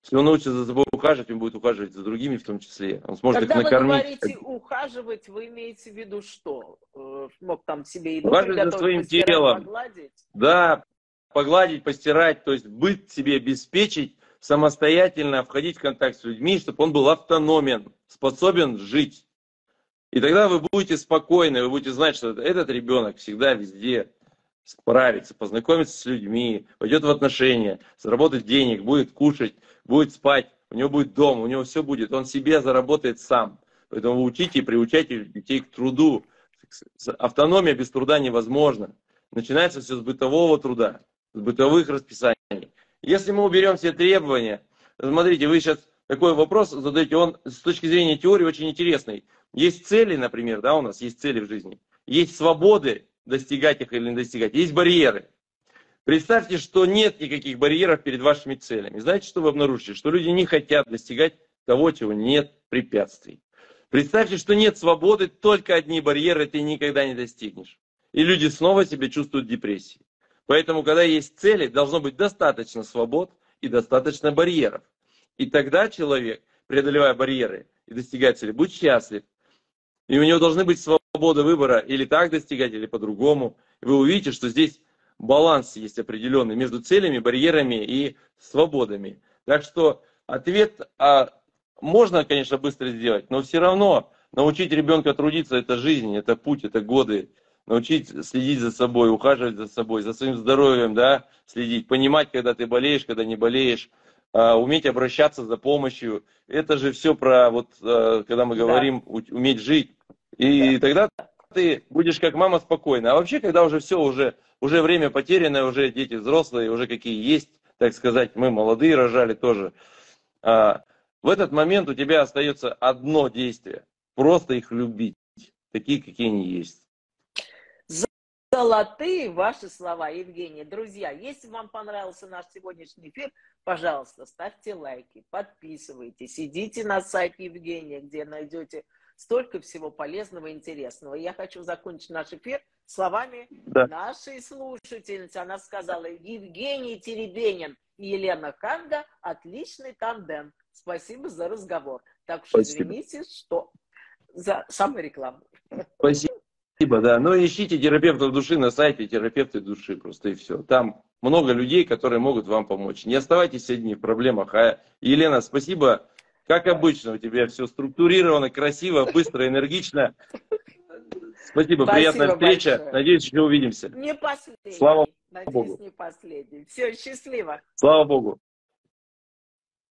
Если он научится за собой ухаживать, он будет ухаживать за другими в том числе. Он сможет Когда их накормить. Когда вы говорите «ухаживать», вы имеете в виду что? Мог там себе еду приготовить, за своим постирать, телом. Погладить? Да, погладить, постирать, то есть быть себе обеспечить, самостоятельно входить в контакт с людьми, чтобы он был автономен, способен жить. И тогда вы будете спокойны, вы будете знать, что этот ребенок всегда везде справится, познакомится с людьми, пойдет в отношения, заработает денег, будет кушать, будет спать, у него будет дом, у него все будет, он себе заработает сам. Поэтому вы учите и приучайте детей к труду. Автономия без труда невозможна. Начинается все с бытового труда, с бытовых расписаний. Если мы уберем все требования, смотрите, вы сейчас такой вопрос задаете, он с точки зрения теории очень интересный. Есть цели, например, да, у нас есть цели в жизни, есть свободы, достигать их или не достигать. Есть барьеры. Представьте, что нет никаких барьеров перед вашими целями. Знаете, что вы обнаружите? Что люди не хотят достигать того, чего нет препятствий. Представьте, что нет свободы, только одни барьеры ты никогда не достигнешь. И люди снова себя чувствуют в депрессии. Поэтому, когда есть цели, должно быть достаточно свобод и достаточно барьеров. И тогда человек, преодолевая барьеры и достигая цели, будет счастлив. И у него должны быть свобода выбора или так достигать, или по-другому. Вы увидите, что здесь баланс есть определенный между целями, барьерами и свободами. Так что ответ а, можно, конечно, быстро сделать, но все равно научить ребенка трудиться – это жизнь, это путь, это годы. Научить следить за собой, ухаживать за собой, за своим здоровьем, да, следить, понимать, когда ты болеешь, когда не болеешь. Уметь обращаться за помощью. Это же все про, вот, когда мы говорим, да. уметь жить. И да. тогда ты будешь как мама спокойна. А вообще, когда уже все, уже, уже время потеряно, уже дети взрослые, уже какие есть, так сказать, мы молодые рожали тоже. В этот момент у тебя остается одно действие. Просто их любить. Такие, какие они есть. Золотые ваши слова, Евгений. Друзья, если вам понравился наш сегодняшний эфир, пожалуйста, ставьте лайки, подписывайтесь, идите на сайт Евгения, где найдете столько всего полезного и интересного. Я хочу закончить наш эфир словами да. нашей слушательницы. Она сказала: Евгений Теребенин и Елена Ханга – отличный тандем. Спасибо за разговор. Так что Спасибо. извините, что за саморекламу. Спасибо. Спасибо, да. Но ищите терапевтов души на сайте терапевты души просто и все. Там много людей, которые могут вам помочь. Не оставайтесь одни в проблемах. А Елена, спасибо. Как обычно, у тебя все структурировано, красиво, быстро, энергично. Спасибо, спасибо приятная встреча. Большое. Надеюсь, еще увидимся. Не последний. Слава Надеюсь, Богу. не последний. Все, счастливо. Слава Богу.